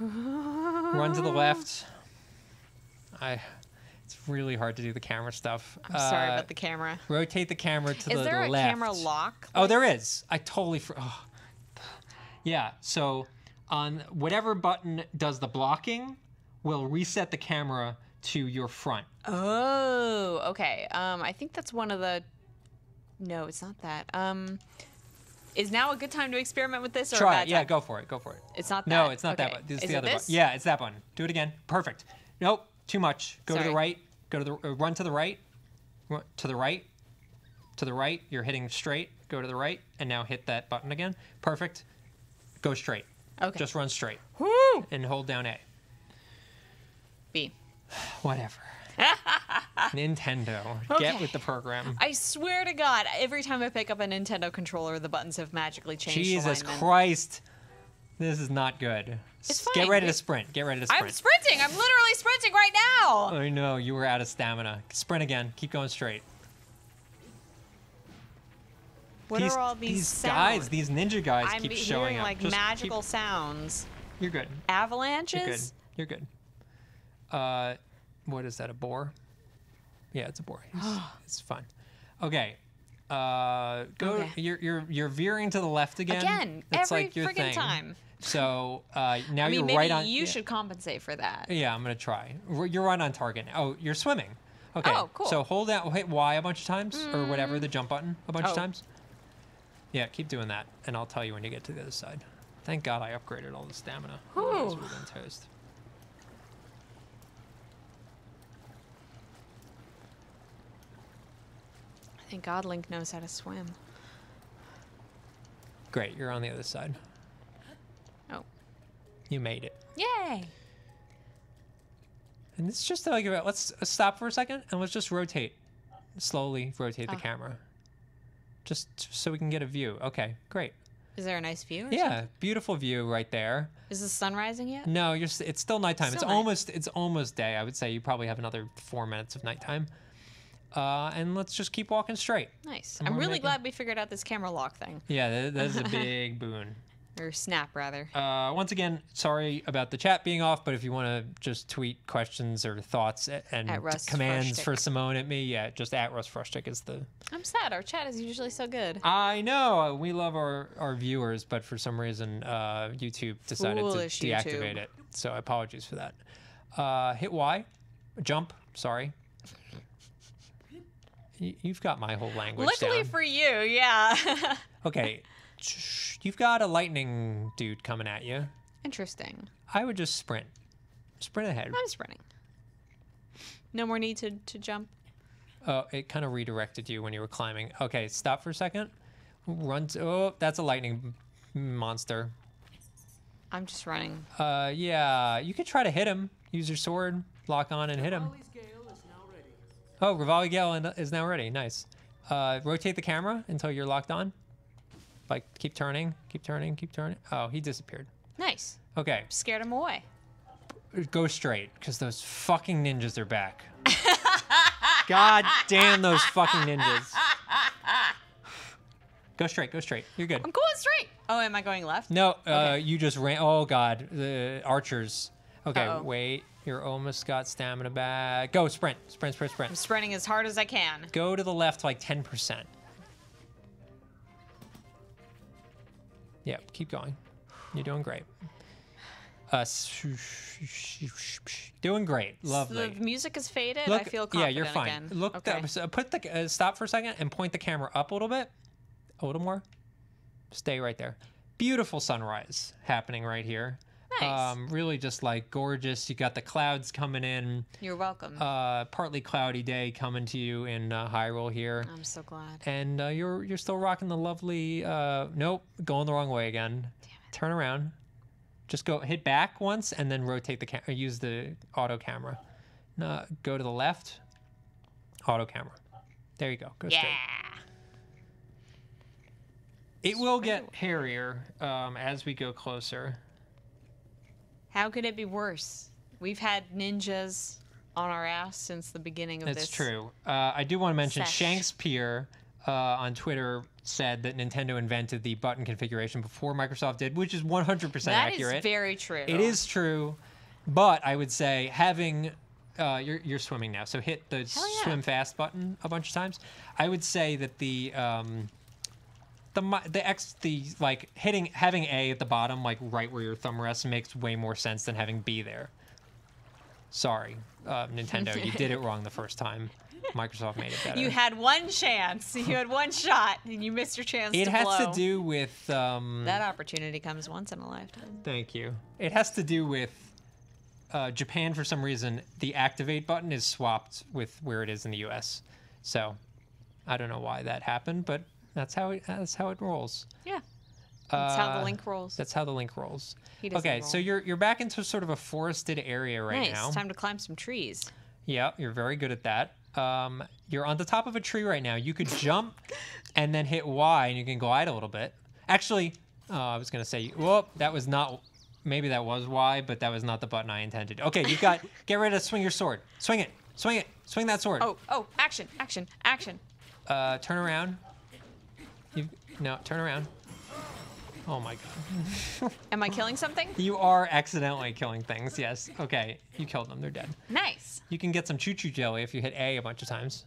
Run to the left. I. It's really hard to do the camera stuff. I'm uh, sorry about the camera. Rotate the camera to is the left. Is there a left. camera lock? Like? Oh, there is. I totally... Fr oh. Yeah, so on whatever button does the blocking will reset the camera to your front. Oh, okay. Um, I think that's one of the... No, it's not that. Um, is now a good time to experiment with this? Or Try it. Yeah, time? go for it. Go for it. It's not that. No, it's not okay. that button. This is, is the it other this? button. Yeah, it's that button. Do it again. Perfect. Nope. Too much. Go Sorry. to the right. Go to the... Uh, run to the right. Run to the right. To the right. You're hitting straight. Go to the right. And now hit that button again. Perfect. Go straight. Okay. Just run straight. Woo! And hold down A. B. Whatever. Nintendo. Okay. Get with the program. I swear to God, every time I pick up a Nintendo controller, the buttons have magically changed. Jesus Christ. This is not good. It's fine. Get ready to sprint. Get ready to sprint. I'm sprinting. I'm literally sprinting right now. I know. You were out of stamina. Sprint again. Keep going straight. What these, are all these, these sounds? These guys, these ninja guys I'm keep showing up. I'm hearing like Just magical keep... sounds. You're good. Avalanches? You're good. You're good. Uh... What is that, a boar? Yeah, it's a boar. It's, it's fun. Okay. Uh, go. Okay. You're you're you're veering to the left again. Again, it's every like your friggin' thing. time. So uh, now I mean, you're maybe right on. You yeah. should compensate for that. Yeah, I'm gonna try. You're right on target now. Oh, you're swimming. Okay. Oh, cool. So hold out, hit Y a bunch of times, mm. or whatever the jump button a bunch oh. of times. Yeah, keep doing that, and I'll tell you when you get to the other side. Thank God I upgraded all the stamina. Ooh. Toast. Thank God Link knows how to swim. Great, you're on the other side. Oh. You made it. Yay! And it's just like, let's stop for a second and let's just rotate. Slowly rotate oh. the camera. Just so we can get a view. Okay, great. Is there a nice view? Or yeah, something? Beautiful view right there. Is the sun rising yet? No, you're, it's still nighttime. Still it's, night. almost, it's almost day. I would say you probably have another four minutes of nighttime. Uh, and let's just keep walking straight. Nice. I'm really making... glad we figured out this camera lock thing. Yeah, that, that is a big boon. Or snap, rather. Uh, once again, sorry about the chat being off, but if you want to just tweet questions or thoughts and commands Frushtick. for Simone at me, yeah, just at Russ Frushtick is the... I'm sad. Our chat is usually so good. I know. We love our, our viewers, but for some reason, uh, YouTube decided Foolish to deactivate YouTube. it. So apologies for that. Uh, hit Y. Jump. Sorry. You've got my whole language Luckily down. for you, yeah. Okay. You've got a lightning dude coming at you. Interesting. I would just sprint. Sprint ahead. I'm sprinting. No more need to, to jump. Oh, it kind of redirected you when you were climbing. Okay, stop for a second. Run to... Oh, that's a lightning monster. I'm just running. Uh, yeah. You could try to hit him. Use your sword, lock on, and hit him. Oh, Revali's Gale is now ready. Nice. Uh, rotate the camera until you're locked on. Like, keep turning, keep turning, keep turning. Oh, he disappeared. Nice. Okay. Scared him away. Go straight, because those fucking ninjas are back. God damn those fucking ninjas. Go straight, go straight. You're good. I'm going straight. Oh, am I going left? No, okay. uh, you just ran. Oh, God. The archers. Okay, Uh-oh. wait. You're almost got stamina back. Go, sprint, sprint, sprint, sprint. I'm sprinting as hard as I can. Go to the left like ten percent. Yeah, keep going. You're doing great. Uh, doing great, lovely. The music has faded, Look, I feel confident Yeah, you're fine. Again. Look, okay. the, put the, uh, stop for a second and point the camera up a little bit. A little more. Stay right there. Beautiful sunrise happening right here. Nice. Um, really just like gorgeous. You got the clouds coming in. You're welcome. Uh, partly cloudy day coming to you in uh, Hyrule here. I'm so glad. And uh, you're you're still rocking the lovely. Uh, nope, going the wrong way again. Damn it. Turn around. Just go hit back once and then rotate the camera. Use the auto camera. No, go to the left. Auto camera. There you go. Go yeah. straight. It will get hairier um, as we go closer. How could it be worse? We've had ninjas on our ass since the beginning of That's this. That's true. Uh, I do want to mention Shanks Pierre uh, on Twitter said that Nintendo invented the button configuration before Microsoft did, which is one hundred percent accurate. That is very true. It is true, but I would say having... Uh, you're, you're swimming now, so hit the yeah. swim fast button a bunch of times. I would say that the... Um, the the X the like hitting having A at the bottom, like right where your thumb rests, makes way more sense than having B there. Sorry, uh, Nintendo, you did it wrong the first time. Microsoft made it better. You had one chance. You had one shot, and you missed your chance. It to has blow. to do with um, that opportunity comes once in a lifetime. Thank you. It has to do with uh, Japan. For some reason, the activate button is swapped with where it is in the U S So I don't know why that happened, but that's how it that's how it rolls. Yeah. That's uh, how the link rolls. That's how the link rolls. He doesn't okay, roll. So you're you're back into sort of a forested area right nice. now. Nice, time to climb some trees. Yeah, you're very good at that. Um, you're on the top of a tree right now. You could jump and then hit Y, and you can glide a little bit. Actually, uh, I was gonna say, whoop, that was not. Maybe that was Y, but that was not the button I intended. Okay, you got. Get ready to swing your sword. Swing it. Swing it. Swing that sword. Oh, oh, action, action, action. Uh, turn around. You no, turn around. Oh my god. Am I killing something? You are accidentally killing things, yes. Okay, you killed them, they're dead. Nice. You can get some choo-choo jelly if you hit A a bunch of times.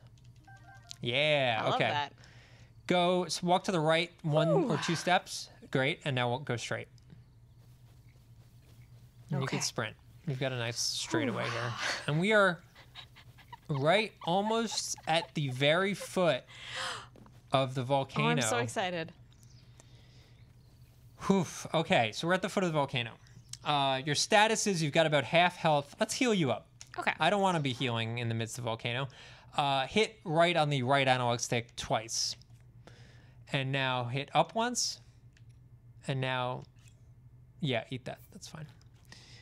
Yeah, I okay. I love that. Go, so walk to the right one Ooh. or two steps. Great, and now we'll go straight. And okay. You can sprint. You've got a nice straightaway here. And we are right almost at the very foot of the volcano. Oh, I'm so excited. Oof. Okay, so we're at the foot of the volcano. Uh, your status is you've got about half health. Let's heal you up. Okay. I don't want to be healing in the midst of the volcano. Uh, hit right on the right analog stick twice. And now hit up once. And now, yeah, eat that. That's fine.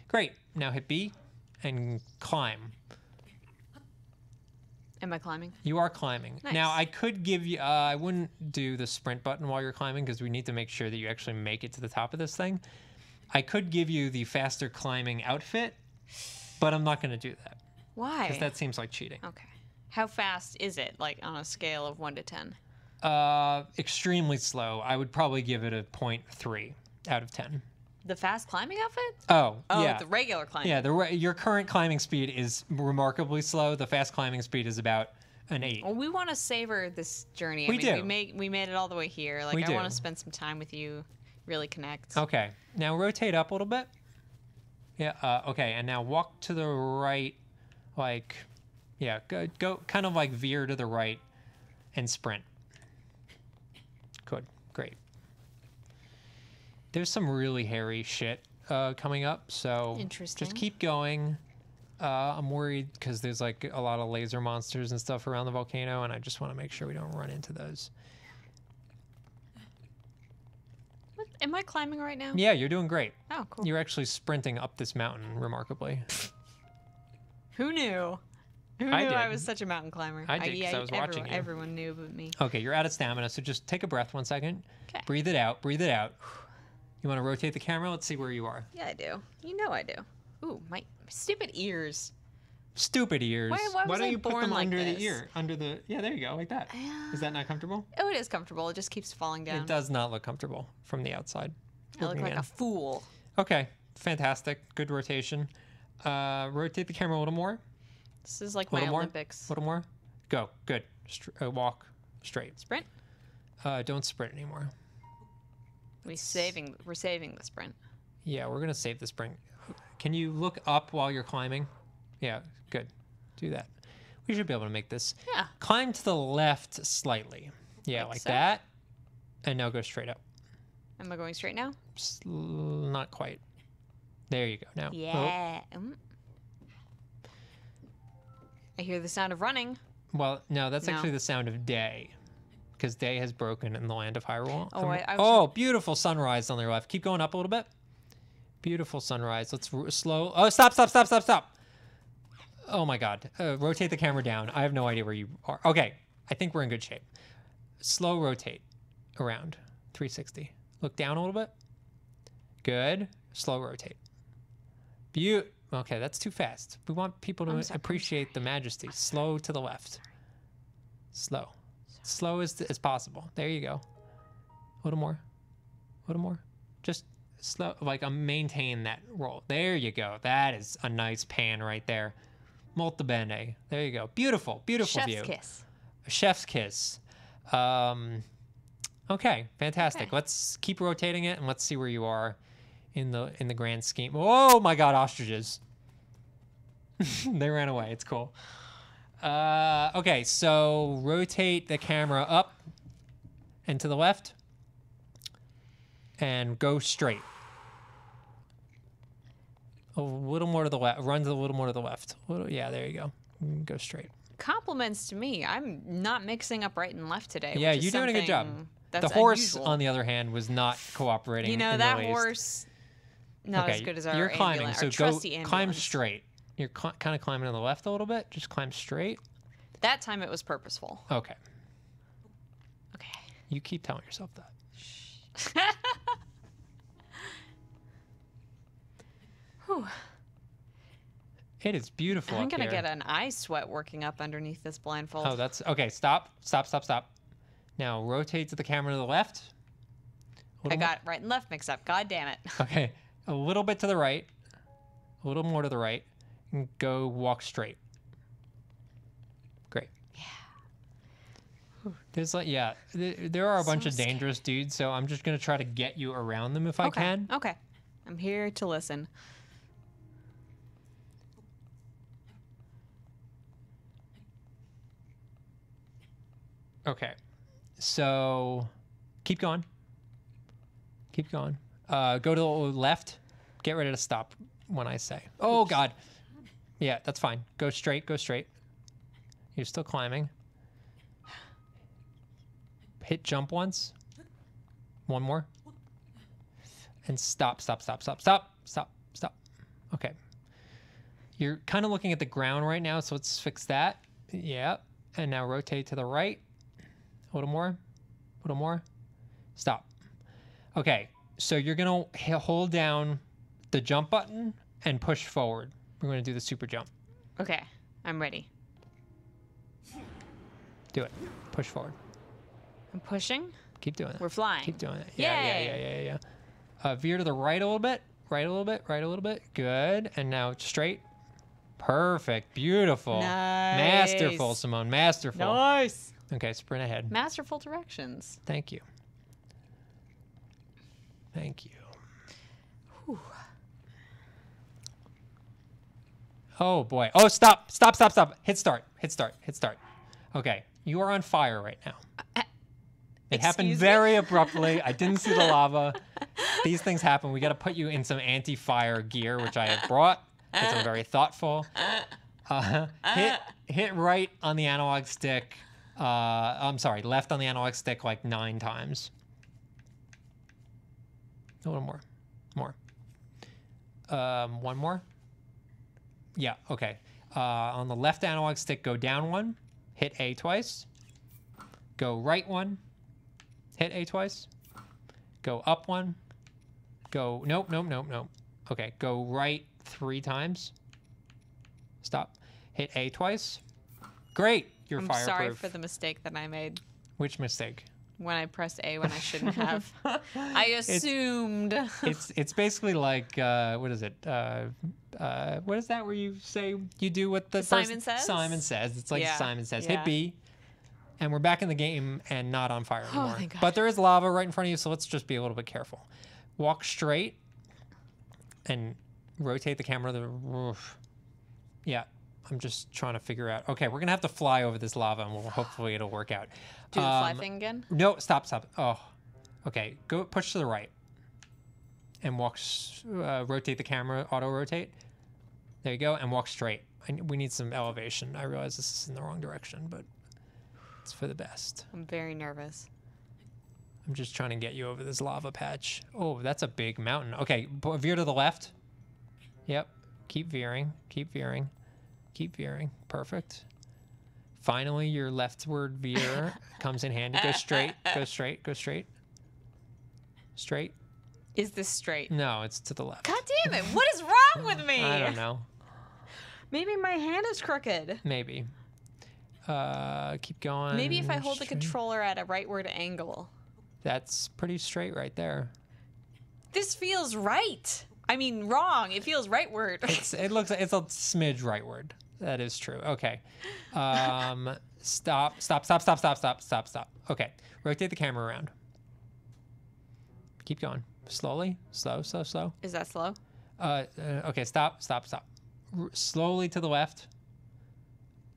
Great. Now hit B and climb. Am I climbing? You are climbing. Nice. Now, I could give you... Uh, I wouldn't do the sprint button while you're climbing because we need to make sure that you actually make it to the top of this thing. I could give you the faster climbing outfit, but I'm not going to do that. Why? Because that seems like cheating. Okay. How fast is it, like, on a scale of one to ten? Uh, extremely slow. I would probably give it a zero point three out of ten. The fast climbing outfit? Oh, oh yeah. The regular climbing. Yeah, the re your current climbing speed is remarkably slow. The fast climbing speed is about an eight. Well, we want to savor this journey. I we mean, do. We, make, we made it all the way here. Like, we I want to spend some time with you, really connect. Okay. Now rotate up a little bit. Yeah. Uh, okay. And now walk to the right, like, yeah, go, go kind of like veer to the right and sprint. Good. Great. There's some really hairy shit uh, coming up, so just keep going. Uh, I'm worried because there's like a lot of laser monsters and stuff around the volcano, and I just want to make sure we don't run into those. What? Am I climbing right now? Yeah, you're doing great. Oh, cool. You're actually sprinting up this mountain remarkably. Who knew? Who knew I, I was such a mountain climber? I did, because I, I was everyone, watching you. Everyone knew but me. Okay, you're out of stamina, so just take a breath one second. Okay. Breathe it out. Breathe it out. You want to rotate the camera? Let's see where you are. Yeah, I do. You know I do. Ooh, my stupid ears. Stupid ears. Why, why, was why don't I you born put them like under this? the ear? Under the yeah, there you go, like that. Uh, is that not comfortable? Oh, it is comfortable. It just keeps falling down. It does not look comfortable from the outside. I look like in. a fool. Okay, fantastic. Good rotation. Uh, rotate the camera a little more. This is like my more. Olympics. A little more. Go. Good. St uh, walk straight. Sprint. Uh, don't sprint anymore. We saving, we're saving the sprint. Yeah, we're going to save the sprint. Can you look up while you're climbing? Yeah, good. Do that. We should be able to make this. Yeah. Climb to the left slightly. Yeah, like, like so. that. And now go straight up. Am I going straight now? Not quite. There you go. Now. Yeah. Oh. I hear the sound of running. Well, no, that's no. actually the sound of day. Because day has broken in the land of Hyrule. Oh, I, I was oh beautiful sunrise on your left. Keep going up a little bit. Beautiful sunrise. Let's r slow. Oh, stop, stop, stop, stop, stop. Oh, my God. Uh, rotate the camera down. I have no idea where you are. Okay. I think we're in good shape. Slow rotate around three sixty. Look down a little bit. Good. Slow rotate. Be okay, that's too fast. We want people to appreciate the majesty. Slow to the left. Slow. Slow as, as possible. There you go. A little more. A little more. Just slow. Like, uh, maintain that roll. There you go. That is a nice pan right there. Molto bene. There you go. Beautiful. Beautiful view. Chef's kiss. Chef's kiss. Um, Okay, fantastic. Okay. Let's keep rotating it and let's see where you are in the in the grand scheme. Oh my God, ostriches. They ran away. It's cool. Uh, okay, so rotate the camera up and to the left and go straight. A little more to the left. Runs a little more to the left. Little, yeah, there you go. Go straight. Compliments to me. I'm not mixing up right and left today. Yeah, you're doing a good job. The horse, unusual. On the other hand, was not cooperating. You know, in that the horse, not okay, as good as our. You're climbing, so go ambulance. Climb straight. You're cl kind of climbing on the left a little bit. Just climb straight. That time it was purposeful. Okay. Okay. You keep telling yourself that. Whew. It is beautiful. I'm gonna here. get an eye sweat working up underneath this blindfold. Oh, that's okay. Stop, stop, stop, stop. Now rotate to the camera to the left. I got right and left mixed up. God damn it. Okay, a little bit to the right, a little more to the right, and go walk straight. Great. Yeah. There's like yeah, th there are a so bunch of dangerous scary. dudes, so I'm just gonna try to get you around them if okay. I can. Okay. I'm here to listen. Okay, so keep going, keep going. Uh, go to the left, get ready to stop when I say. Oh, oops. God. Yeah, that's fine. Go straight, go straight. You're still climbing. Hit jump once. One more. And stop, stop, stop, stop, stop, stop, stop. Okay. You're kind of looking at the ground right now, so let's fix that. Yeah, and now rotate to the right. A little more, a little more, stop. Okay, so you're gonna hold down the jump button and push forward. We're gonna do the super jump. Okay, I'm ready. Do it, push forward. I'm pushing? Keep doing it. We're flying. Keep doing it. Yeah, Yay. yeah, yeah, yeah, yeah. Uh, veer to the right a little bit, right a little bit, right a little bit, good. And now straight, perfect, beautiful. Nice. Masterful, Simone, masterful. Nice. Okay, sprint ahead. Masterful directions. Thank you. Thank you. Whew. Oh, boy. Oh, stop. Stop, stop, stop. Hit start. Hit start. Hit start. Okay, you are on fire right now. Uh, it happened very me? abruptly. I didn't see the lava. These things happen. We got to put you in some anti-fire gear, which I have brought because I'm very thoughtful. Uh, hit, hit right on the analog stick. Uh, I'm sorry, left on the analog stick like nine times. A little more, more. Um, one more. Yeah, okay. Uh, on the left analog stick, go down one, hit A twice. Go right one, hit A twice. Go up one, go, nope, nope, nope, nope. Okay, go right three times. Stop. Hit A twice. Great. You're I'm fireproof. Sorry for the mistake that I made. Which mistake? When I pressed A when I shouldn't have. I assumed. It's, it's it's basically like uh, what is it? Uh, uh, what is that? Where you say you do what the Simon person, says. Simon says. It's like yeah. Simon says. Yeah. Hit B, and we're back in the game and not on fire anymore. Oh, thank God. But there is lava right in front of you, so let's just be a little bit careful. Walk straight, and rotate the camera. The roof. Yeah. I'm just trying to figure out. Okay, we're gonna have to fly over this lava, and we'll, hopefully it'll work out. Do um, the fly thing again? No, stop, stop. Oh, okay. Go push to the right, and walk. Uh, rotate the camera. Auto rotate. There you go, and walk straight. I, we need some elevation. I realize this is in the wrong direction, but it's for the best. I'm very nervous. I'm just trying to get you over this lava patch. Oh, that's a big mountain. Okay, veer to the left. Yep. Keep veering. Keep veering. Keep veering. Perfect. Finally, your leftward veer comes in handy. Go straight. Go straight. Go straight. Straight. Is this straight? No, it's to the left. God damn it. What is wrong with me? I don't know. Maybe my hand is crooked. Maybe. Uh, keep going. Maybe if I hold straight. the controller at a rightward angle. That's pretty straight right there. This feels right. I mean, wrong. It feels rightward. It's, it looks like it's a smidge rightward. That is true. Okay. Um, stop, stop, stop, stop, stop, stop, stop, stop. Okay. Rotate the camera around. Keep going. Slowly. Slow, slow, slow. Is that slow? Uh, uh okay, stop, stop, stop. R slowly to the left.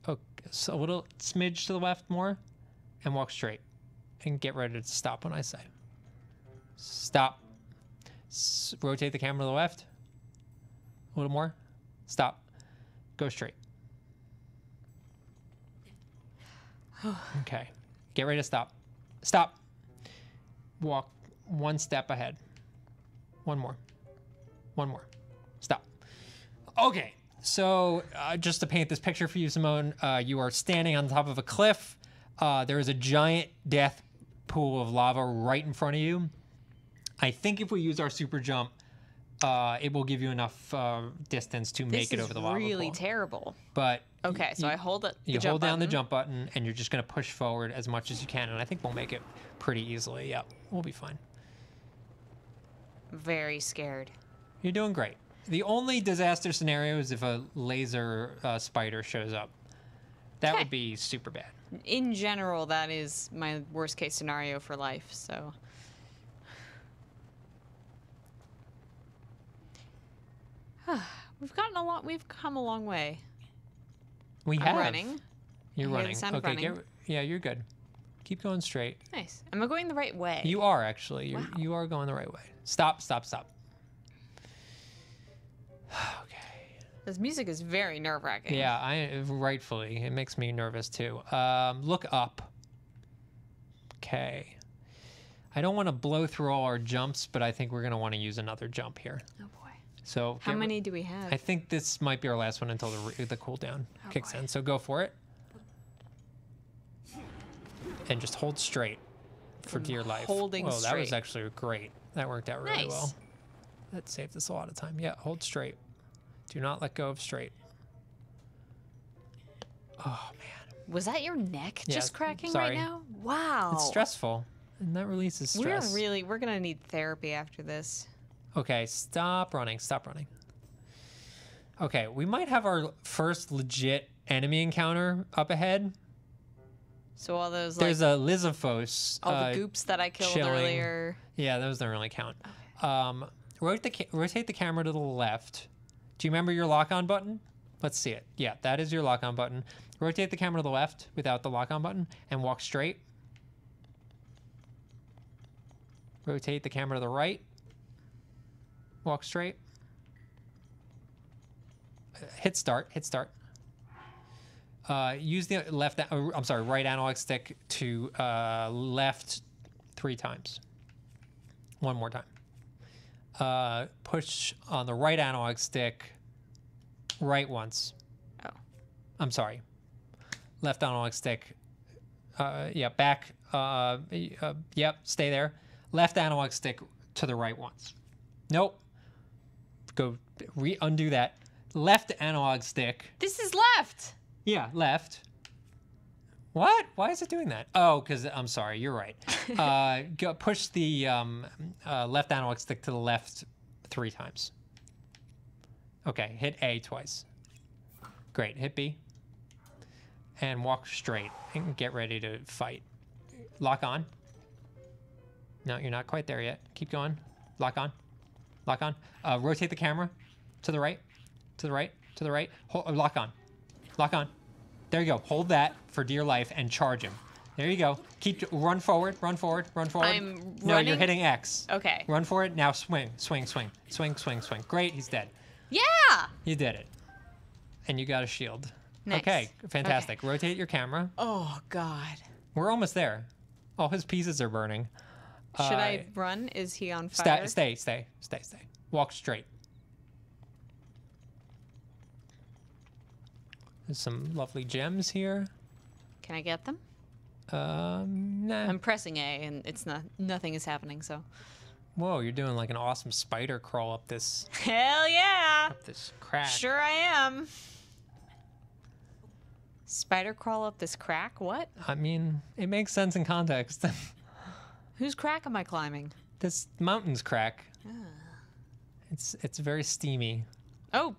Okay, so a little smidge to the left more, and walk straight. And get ready to stop when I say. Stop. S rotate the camera to the left. A little more. Stop. Go straight. Okay. Get ready to stop. Stop. Walk one step ahead. One more. One more. Stop. Okay. So uh, just to paint this picture for you, Simone, uh, you are standing on top of a cliff. Uh, there is a giant death pool of lava right in front of you. I think if we use our super jump, uh, it will give you enough uh, distance to make it over the lava pool. This is really terrible. But okay, so I hold it. You hold down the jump button, and you're just going to push forward as much as you can, and I think we'll make it pretty easily. Yeah, we'll be fine. Very scared. You're doing great. The only disaster scenario is if a laser uh, spider shows up. That would be super bad. In general, that is my worst case scenario for life, so. We've gotten a lot, we've come a long way. We have. I'm running. You're running. Okay, get, yeah, you're good. Keep going straight. Nice. Am I going the right way? You are, actually. You're, wow. You are going the right way. Stop, stop, stop. Okay. This music is very nerve-wracking. Yeah, I rightfully. It makes me nervous, too. Um, look up. Okay. I don't want to blow through all our jumps, but I think we're going to want to use another jump here. Oh, boy. So how many do we have? I think this might be our last one until the, the cooldown oh, kicks boy. in. So go for it. And just hold straight for I'm dear life. Holding Whoa, straight. That was actually great. That worked out really nice. well. That saved us a lot of time. Yeah, hold straight. Do not let go of straight. Oh, man. Was that your neck yeah, just cracking sorry. right now? Wow. It's stressful, and that releases stress. We're really, we're going to need therapy after this. Okay, stop running, stop running. Okay, we might have our first legit enemy encounter up ahead. So all those, like... There's a Lizalfos. All uh, the goops that I killed chilling. earlier. Yeah, those don't really count. Okay. Um, rotate the, rotate the camera to the left. Do you remember your lock-on button? Let's see it. Yeah, that is your lock-on button. Rotate the camera to the left without the lock-on button and walk straight. Rotate the camera to the right. Walk straight. Hit start, hit start. Uh, use the left, uh, I'm sorry, right analog stick to uh, left three times. One more time. Uh, push on the right analog stick right once. Oh. I'm sorry. Left analog stick. Uh, yeah, back. Uh, uh, yep, stay there. Left analog stick to the right once. Nope. Go re undo that. Left analog stick. This is left. Yeah, left. What? Why is it doing that? Oh, because I'm sorry. You're right. Uh, go push the um, uh, left analog stick to the left three times. Okay, hit A twice. Great. Hit B. And walk straight and get ready to fight. Lock on. No, you're not quite there yet. Keep going. Lock on. Lock on. Uh, rotate the camera to the right, to the right, to the right. Hold, uh, lock on. Lock on. There you go. Hold that for dear life and charge him. There you go. Keep run forward, run forward, run forward. I'm running. No, you're hitting X. Okay. Run for it. Now swing, swing, swing, swing, swing, swing. Great. He's dead. Yeah. You did it. And you got a shield. Nice. Okay. Fantastic. Okay. Rotate your camera. Oh, God. We're almost there. All his pieces are burning. Should uh, I run? Is he on fire? Stay, stay, stay, stay, stay. Walk straight. There's some lovely gems here. Can I get them? Um, nah. I'm pressing A, and it's not. Nothing is happening. So. Whoa, you're doing like an awesome spider crawl up this. Hell yeah! Up this crack. Sure I am. Spider crawl up this crack? What? I mean, it makes sense in context. Whose crack am I climbing? This mountain's crack. Ah. It's it's very steamy. Oh.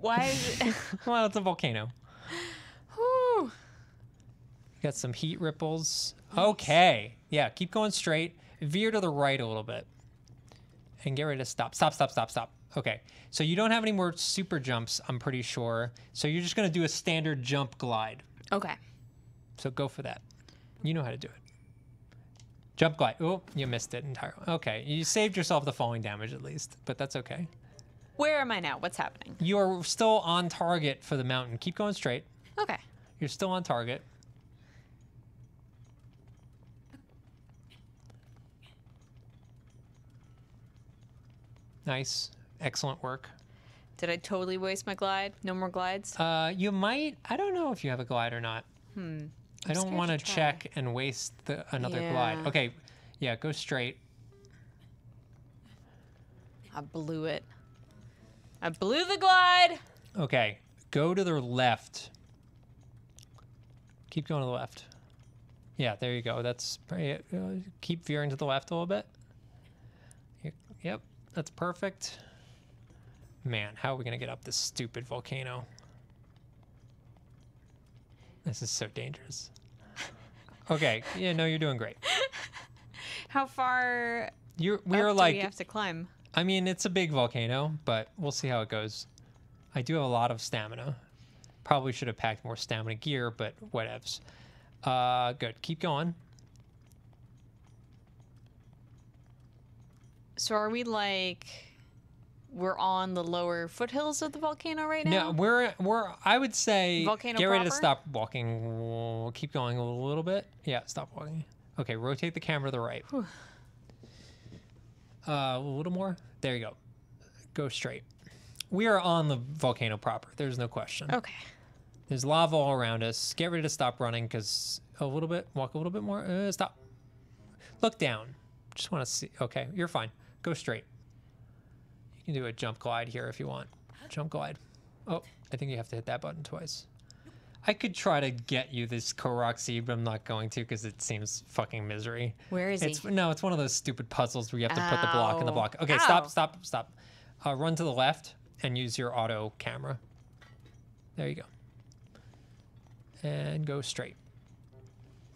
Why is it? Well, it's a volcano. Whew. Got some heat ripples. Nice. Okay. Yeah, keep going straight. Veer to the right a little bit. and get ready to stop. Stop, stop, stop, stop. Okay, so you don't have any more super jumps, I'm pretty sure. So you're just gonna do a standard jump glide. Okay. So go for that. You know how to do it. Jump glide. Oh, you missed it entirely. Okay, you saved yourself the falling damage at least, but that's okay. Where am I now? What's happening? You are still on target for the mountain. Keep going straight. Okay. You're still on target. Nice. Excellent work. Did I totally waste my glide? No more glides? Uh, you might. I don't know if you have a glide or not. Hmm. I don't want to check and waste the, another yeah. glide. Okay. Yeah, go straight. I blew it. I blew the glide. Okay. Go to the left. Keep going to the left. Yeah, there you go. That's pretty, uh, keep veering to the left a little bit. Yep. That's perfect. Man, how are we gonna get up this stupid volcano? This is so dangerous. Okay, yeah, no, you're doing great. How far? You're. We're up like. Do we have to climb. I mean, it's a big volcano, but we'll see how it goes. I do have a lot of stamina. Probably should have packed more stamina gear, but whatevs. Uh, good. Keep going. So are we like, we're on the lower foothills of the volcano right now? No, we're, we're I would say, volcano get proper? Ready to stop walking. We'll keep going a little bit. Yeah, stop walking. Okay, rotate the camera to the right. Whew. Uh, a little more. There you go. Go straight. We are on the volcano proper. There's no question. Okay. There's lava all around us. Get ready to stop running because a little bit, walk a little bit more. Uh, stop. Look down. Just want to see. Okay, you're fine. Go straight. You can do a jump glide here if you want. Jump glide. Oh, I think you have to hit that button twice. I could try to get you this Korok seed, but I'm not going to because it seems fucking misery. Where is it's, he? No, it's one of those stupid puzzles where you have to Ow. Put the block in the block. Okay, Ow. stop, stop, stop. Uh, run to the left and use your auto camera. There you go. And go straight.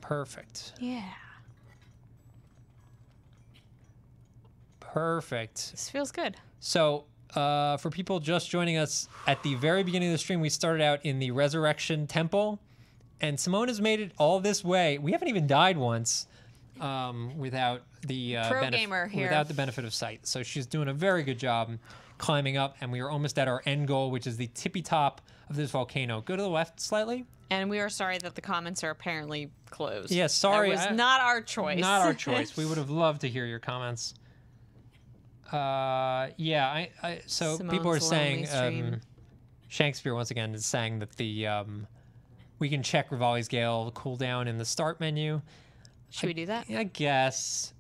Perfect. Yeah. Perfect. This feels good. So, uh, for people just joining us, at the very beginning of the stream, we started out in the Resurrection Temple, and Simone has made it all this way. We haven't even died once um, without the uh, Pro gamer here. without the benefit of sight. So she's doing a very good job climbing up, and we are almost at our end goal, which is the tippy top of this volcano. Go to the left slightly. And we are sorry that the comments are apparently closed. Yes, yeah, sorry. It was I, not our choice. Not our choice. We would have loved to hear your comments. Uh, yeah, I, I so Simone's people are saying, um, Shankspeare once again is saying that the, um, we can check Revali's Gale cooldown in the start menu. Should I, we do that? I guess,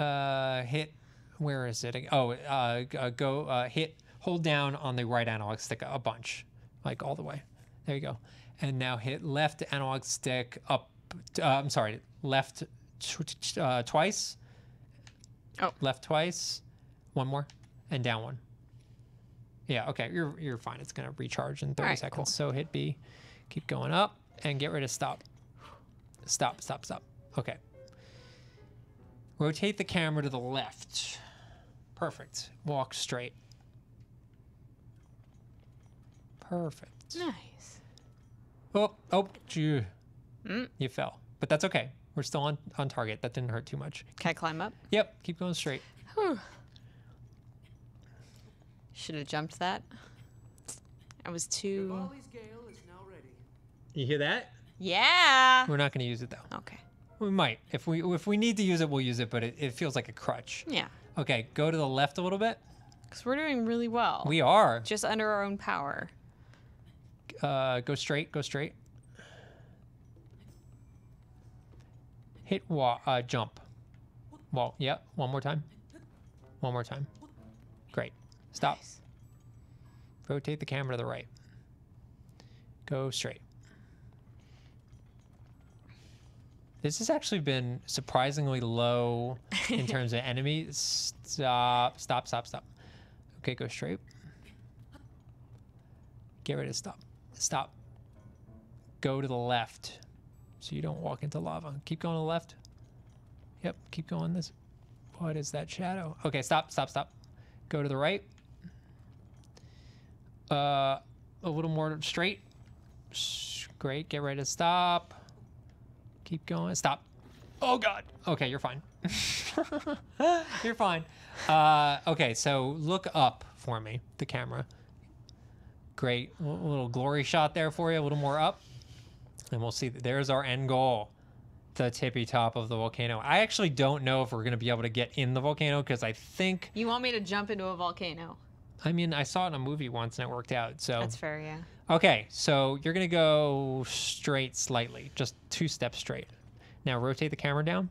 uh, hit, where is it? Oh, uh, go, uh, hit, hold down on the right analog stick a bunch, like all the way. There you go. And now hit left analog stick up, uh, I'm sorry, left uh, twice. Oh, left twice, one more, and down one. Yeah, okay, you're you're fine. It's gonna recharge in thirty right, seconds. Cool. So hit B, keep going up, and get rid of stop. Stop, stop, stop. Okay. Rotate the camera to the left. Perfect. Walk straight. Perfect. Nice. Oh, oh, you, mm. you fell, but that's okay. We're still on, on target. That didn't hurt too much. Can I climb up? Yep. Keep going straight. Whew. Should have jumped that. I was too... Revali's Gale is now ready. You hear that? Yeah. We're not going to use it, though. Okay. We might. If we if we need to use it, we'll use it, but it, it feels like a crutch. Yeah. Okay. Go to the left a little bit. Because we're doing really well. We are. Just under our own power. Uh, go straight. Go straight. Hit wa uh, jump. Well, yeah, one more time. One more time. Great. Stop. Nice. Rotate the camera to the right. Go straight. This has actually been surprisingly low in terms of enemies. Stop, stop, stop, stop. Okay, go straight. Get ready to stop. Stop. Go to the left. So you don't walk into lava. Keep going to the left. Yep, keep going this What is that shadow? Okay, stop, stop, stop. Go to the right. Uh, a little more straight. Great, get ready to stop. Keep going, stop. Oh God. Okay, you're fine. You're fine. Uh, okay, so look up for me, the camera. Great, a little glory shot there for you, a little more up. And we'll see, there's our end goal. The tippy top of the volcano. I actually don't know if we're gonna be able to get in the volcano because I think you want me to jump into a volcano. I mean, I saw it in a movie once and it worked out, so that's fair. Yeah, okay, so you're gonna go straight slightly, just two steps straight. Now rotate the camera down,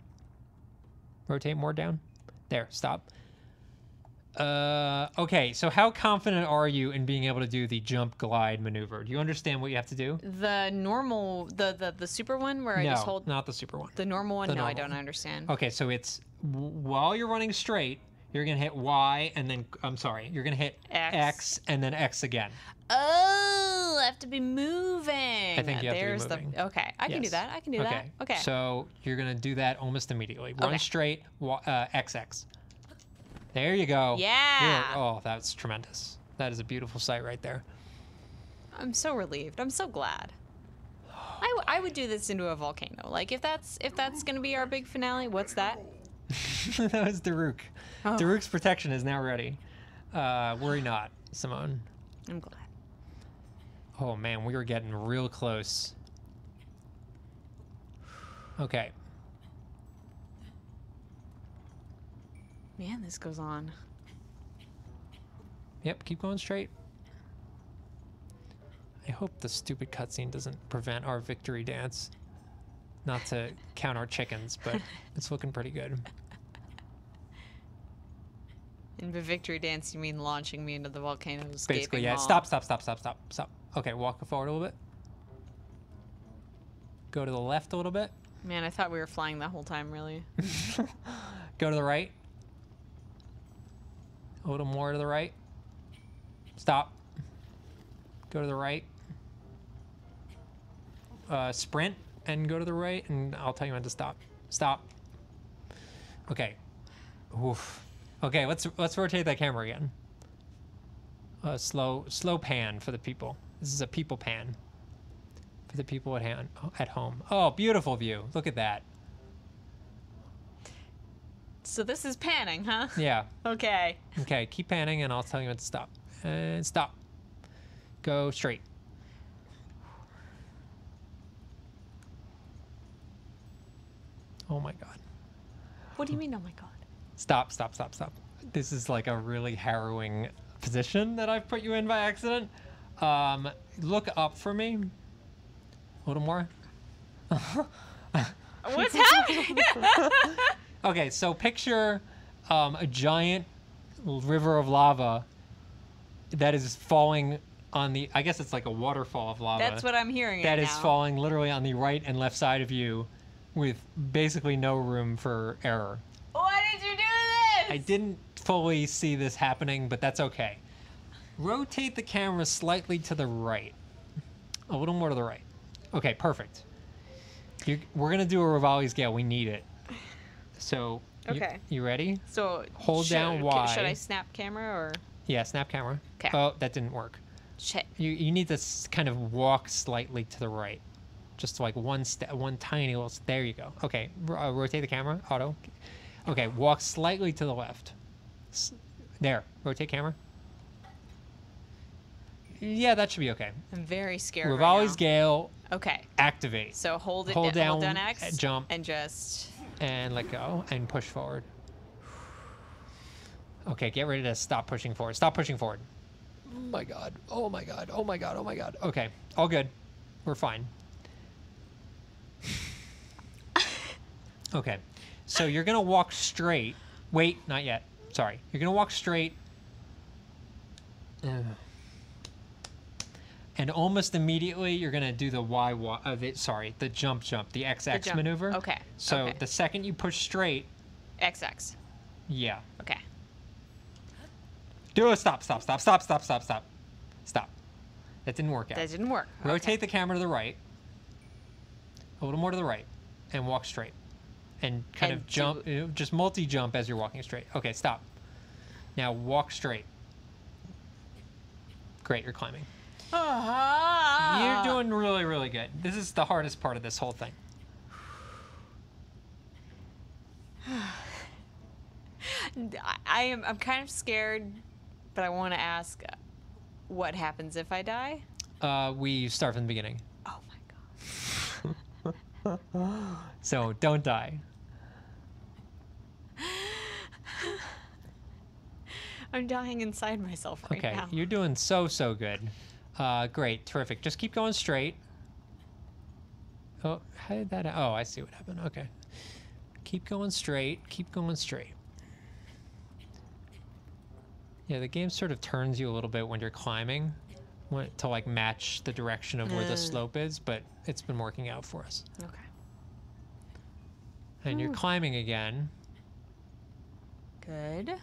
rotate more down there, stop. Uh okay, so how confident are you in being able to do the jump glide maneuver? Do you understand what you have to do? The normal, the the, the super one where I no, just hold? Not the super one. The normal one? The no, normal I don't one. Understand. Okay, so it's while you're running straight, you're going to hit Y and then, I'm sorry, you're going to hit X. X and then X again. Oh, I have to be moving. I think you have There's to be moving. The, okay, I yes. can do that. I can do okay. that. Okay. So you're going to do that almost immediately. Run okay. straight, y, uh, X, X. There you go. Yeah. You're, oh, that's tremendous. That is a beautiful sight right there. I'm so relieved. I'm so glad. Oh, I, w I would do this into a volcano. Like, if that's if that's going to be our big finale, what's that? That was Daruk. Oh. Daruk's protection is now ready. Uh, worry not, Simone. I'm glad. Oh, man, we were getting real close. Okay. Man, this goes on. Yep, keep going straight. I hope the stupid cutscene doesn't prevent our victory dance. Not to count our chickens, but it's looking pretty good. And by victory dance, you mean launching me into the volcano? Basically, yeah. All. Stop, stop, stop, stop, stop, stop. Okay, walk forward a little bit. Go to the left a little bit. Man, I thought we were flying that whole time, really. Go to the right. A little more to the right. Stop. Go to the right. Uh, sprint and go to the right, and I'll tell you when to stop. Stop. Okay. Oof. Okay, let's let's rotate that camera again. Uh, slow slow pan for the people. This is a people pan for the people at hand at home. Oh, beautiful view. Look at that. So this is panning, huh? Yeah. Okay. Okay, keep panning and I'll tell you when to stop. And stop. Go straight. Oh my God. What do you mean, oh my God? Stop, stop, stop, stop. This is like a really harrowing position that I've put you in by accident. Um, look up for me. A little more. What's happening? Okay, so picture um, a giant river of lava that is falling on the, I guess it's like a waterfall of lava. That's what I'm hearing. That right is now. Falling literally on the right and left side of you with basically no room for error. Why did you do this? I didn't fully see this happening, but that's okay. Rotate the camera slightly to the right. A little more to the right. Okay, perfect. You're, we're gonna do a Revali's Gale, we need it. So, okay. you, you ready? So, hold should, down Y. Should I snap camera or? Yeah, snap camera. Okay. Oh, that didn't work. Shit. You, you need to kind of walk slightly to the right. Just like one step, one tiny little, there you go. Okay, uh, rotate the camera, auto. Okay, walk slightly to the left. There, rotate camera. Yeah, that should be okay. I'm very scared Revali's right now. Gale. Okay. Activate. So hold it, hold down, hold down X, jump. And just. And let go and push forward. Okay, get ready to stop pushing forward. Stop pushing forward. Oh my God. Oh my God. Oh my God. Oh my God. Okay, all good. We're fine. Okay, so you're gonna walk straight. Wait, not yet. Sorry. You're gonna walk straight. Ugh. And almost immediately, you're gonna do the Y, y uh, the, sorry, the jump, jump, the X, X maneuver. Okay. So okay. the second you push straight, X, X. Yeah. Okay. Do a stop, stop, stop, stop, stop, stop, stop, stop. That didn't work out. That didn't work. Rotate okay. the camera to the right, a little more to the right, and walk straight, and kind and of jump, you know, just multi-jump as you're walking straight. Okay, stop. Now walk straight. Great, you're climbing. Uh-huh. You're doing really, really good. This is the hardest part of this whole thing. I am. I'm kind of scared, but I want to ask, what happens if I die? Uh, we start from the beginning. Oh my god. So don't die. I'm dying inside myself right okay, now. Okay, you're doing so, so good. Uh, great, terrific. Just keep going straight. Oh, how did that? Oh, I see what happened. Okay, keep going straight. Keep going straight. Yeah, the game sort of turns you a little bit when you're climbing to like match the direction of where mm. the slope is, but it's been working out for us. Okay. And Ooh. You're climbing again. Good.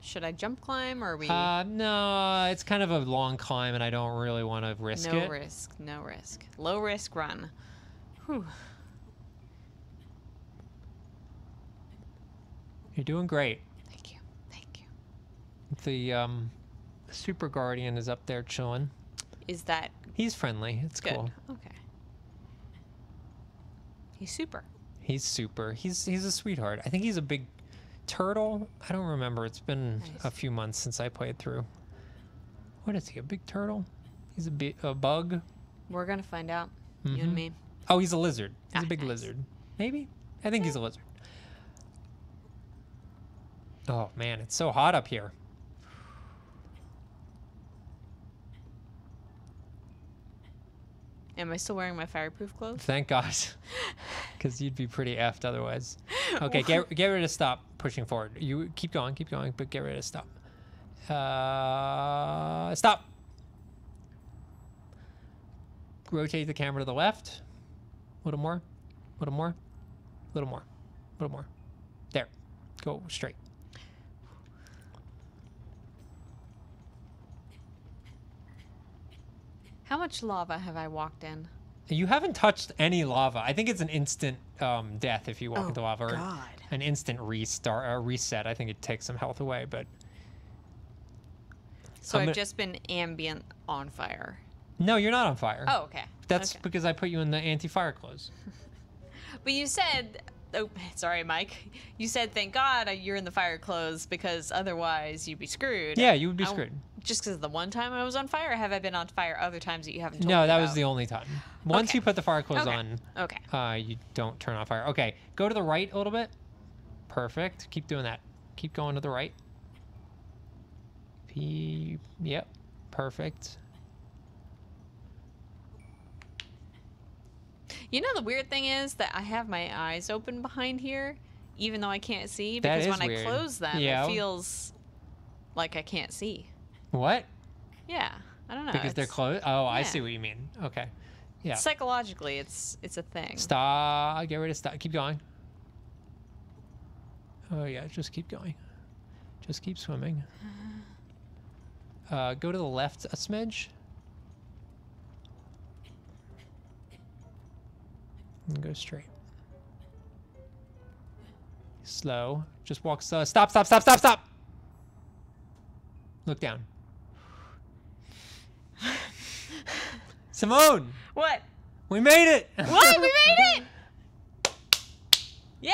Should I jump climb or are we? Uh, no, it's kind of a long climb and I don't really want to risk no it. No risk, no risk. Low risk run. Whew. You're doing great. The um, super guardian is up there chilling. Is that? He's friendly. It's good. Cool. Okay. He's super. He's super. He's he's a sweetheart. I think he's a big turtle. I don't remember. It's been nice. A few months since I played through. What is he? A big turtle? He's a, bi a bug. We're gonna find out. Mm-hmm. You and me. Oh, he's a lizard. He's ah, a big nice. Lizard. Maybe. I think yeah. he's a lizard. Oh man, it's so hot up here. Am I still wearing my fireproof clothes? Thank God, because you'd be pretty effed otherwise. Okay, get get ready to stop pushing forward. You keep going, keep going, but get ready to stop. Uh, stop. Rotate the camera to the left. A little more, a little more, a little more, a little more. There, go straight. How much lava have I walked in? You haven't touched any lava. I think it's an instant um, death if you walk oh, into lava. Or God. An instant restart, or reset. I think it takes some health away, but. So I'm I've gonna... just been ambient on fire. No, you're not on fire. Oh, okay. That's okay. Because I put you in the anti-fire clothes. But you said, oh, sorry, Mike. You said, thank God you're in the fire clothes because otherwise you'd be screwed. Yeah, you would be I screwed. Just because the one time I was on fire, or have I been on fire other times that you haven't told me about? No, that was the only time. Once okay. you put the fire clothes okay. on, okay. Uh, you don't turn on fire. Okay, go to the right a little bit. Perfect. Keep doing that. Keep going to the right. P. Yep. Perfect. You know the weird thing is that I have my eyes open behind here, even though I can't see, because when weird. I close them, yeah. it feels like I can't see. What? Yeah, I don't know. Because it's, they're closed. Oh, yeah. I see what you mean. Okay, yeah. Psychologically, it's it's a thing. Stop. Get rid of stop. Keep going. Oh yeah, just keep going. Just keep swimming. Uh, go to the left a smidge. And go straight. Slow. Just walk slow. Stop. Stop. Stop. Stop. Stop. Look down. Simone! What? We made it! What? We made it! Yay!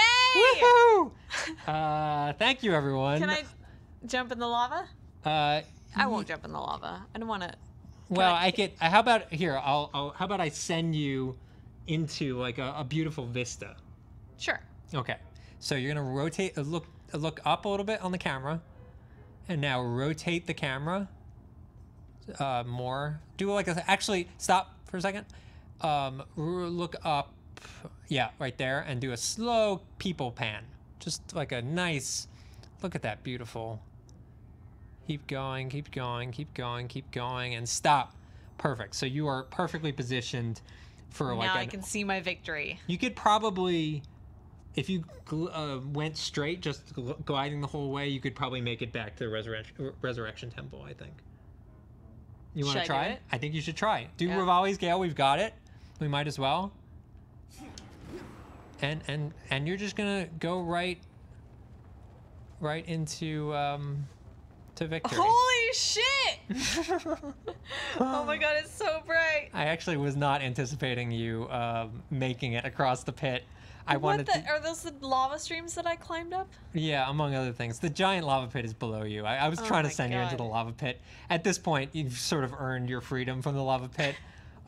Woohoo! Uh, thank you, everyone. Can I jump in the lava? Uh, I won't jump in the lava. I don't want to. Well, I, I could. How about here? I'll, I'll. How about I send you into like a, a beautiful vista? Sure. Okay. So you're gonna rotate. Look. Look up a little bit on the camera, and now rotate the camera. Uh, more. Do like a actually stop for a second. Um, look up, yeah, right there, and do a slow people pan. Just like a nice look at that beautiful. Keep going, keep going, keep going, keep going, and stop. Perfect. So you are perfectly positioned for like. Now I can see my victory. You could probably, if you uh, went straight, just gl gliding the whole way, you could probably make it back to the resurrection resurrection temple. I think. You want to try it? I think you should try it. Do yeah. Revali's Gale. We've got it. We might as well. and and and you're just gonna go right right into um to victory. Holy shit! Oh my god, it's so bright. I actually was not anticipating you uh, making it across the pit. I what wanted. The, are those the lava streams that I climbed up? Yeah, among other things. The giant lava pit is below you. I, I was oh trying to send God. you into the lava pit. At this point, you've sort of earned your freedom from the lava pit.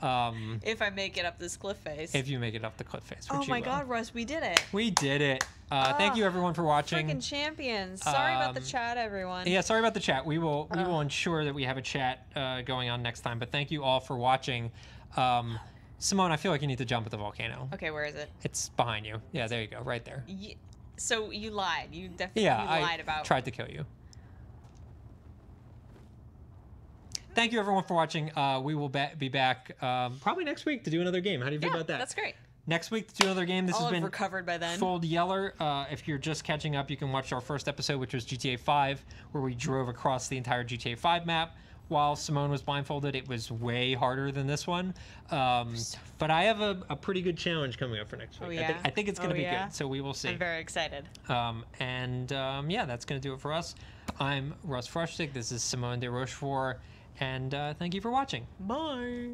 Um, if I make it up this cliff face. If you make it up the cliff face. Which oh my you God, Russ, we did it. We did it. Uh, oh, thank you everyone for watching. Freaking champions. Sorry um, about the chat, everyone. Yeah, sorry about the chat. We will we oh. will ensure that we have a chat uh, going on next time. But thank you all for watching. Um, Simone, I feel like you need to jump at the volcano. Okay, where is it? It's behind you. Yeah, there you go, right there. You, so you lied. You definitely yeah, you lied I about. Yeah, I tried to kill you. Thank you everyone for watching. Uh, we will ba be back um, probably next week to do another game. How do you feel yeah, about that? That's great. Next week to do another game. This I'll has been recovered by then. Fold Yeller. Uh, if you're just catching up, you can watch our first episode, which was G T A five, where we drove across the entire G T A five map. While Simone was blindfolded, it was way harder than this one. Um, but I have a, a pretty good challenge coming up for next week. Oh, yeah. I, think, I think it's going to oh, be yeah? good, so we will see. I'm very excited. Um, and um, yeah, that's going to do it for us. I'm Russ Frushtick. This is Simone de Rochefort, and uh, thank you for watching. Bye.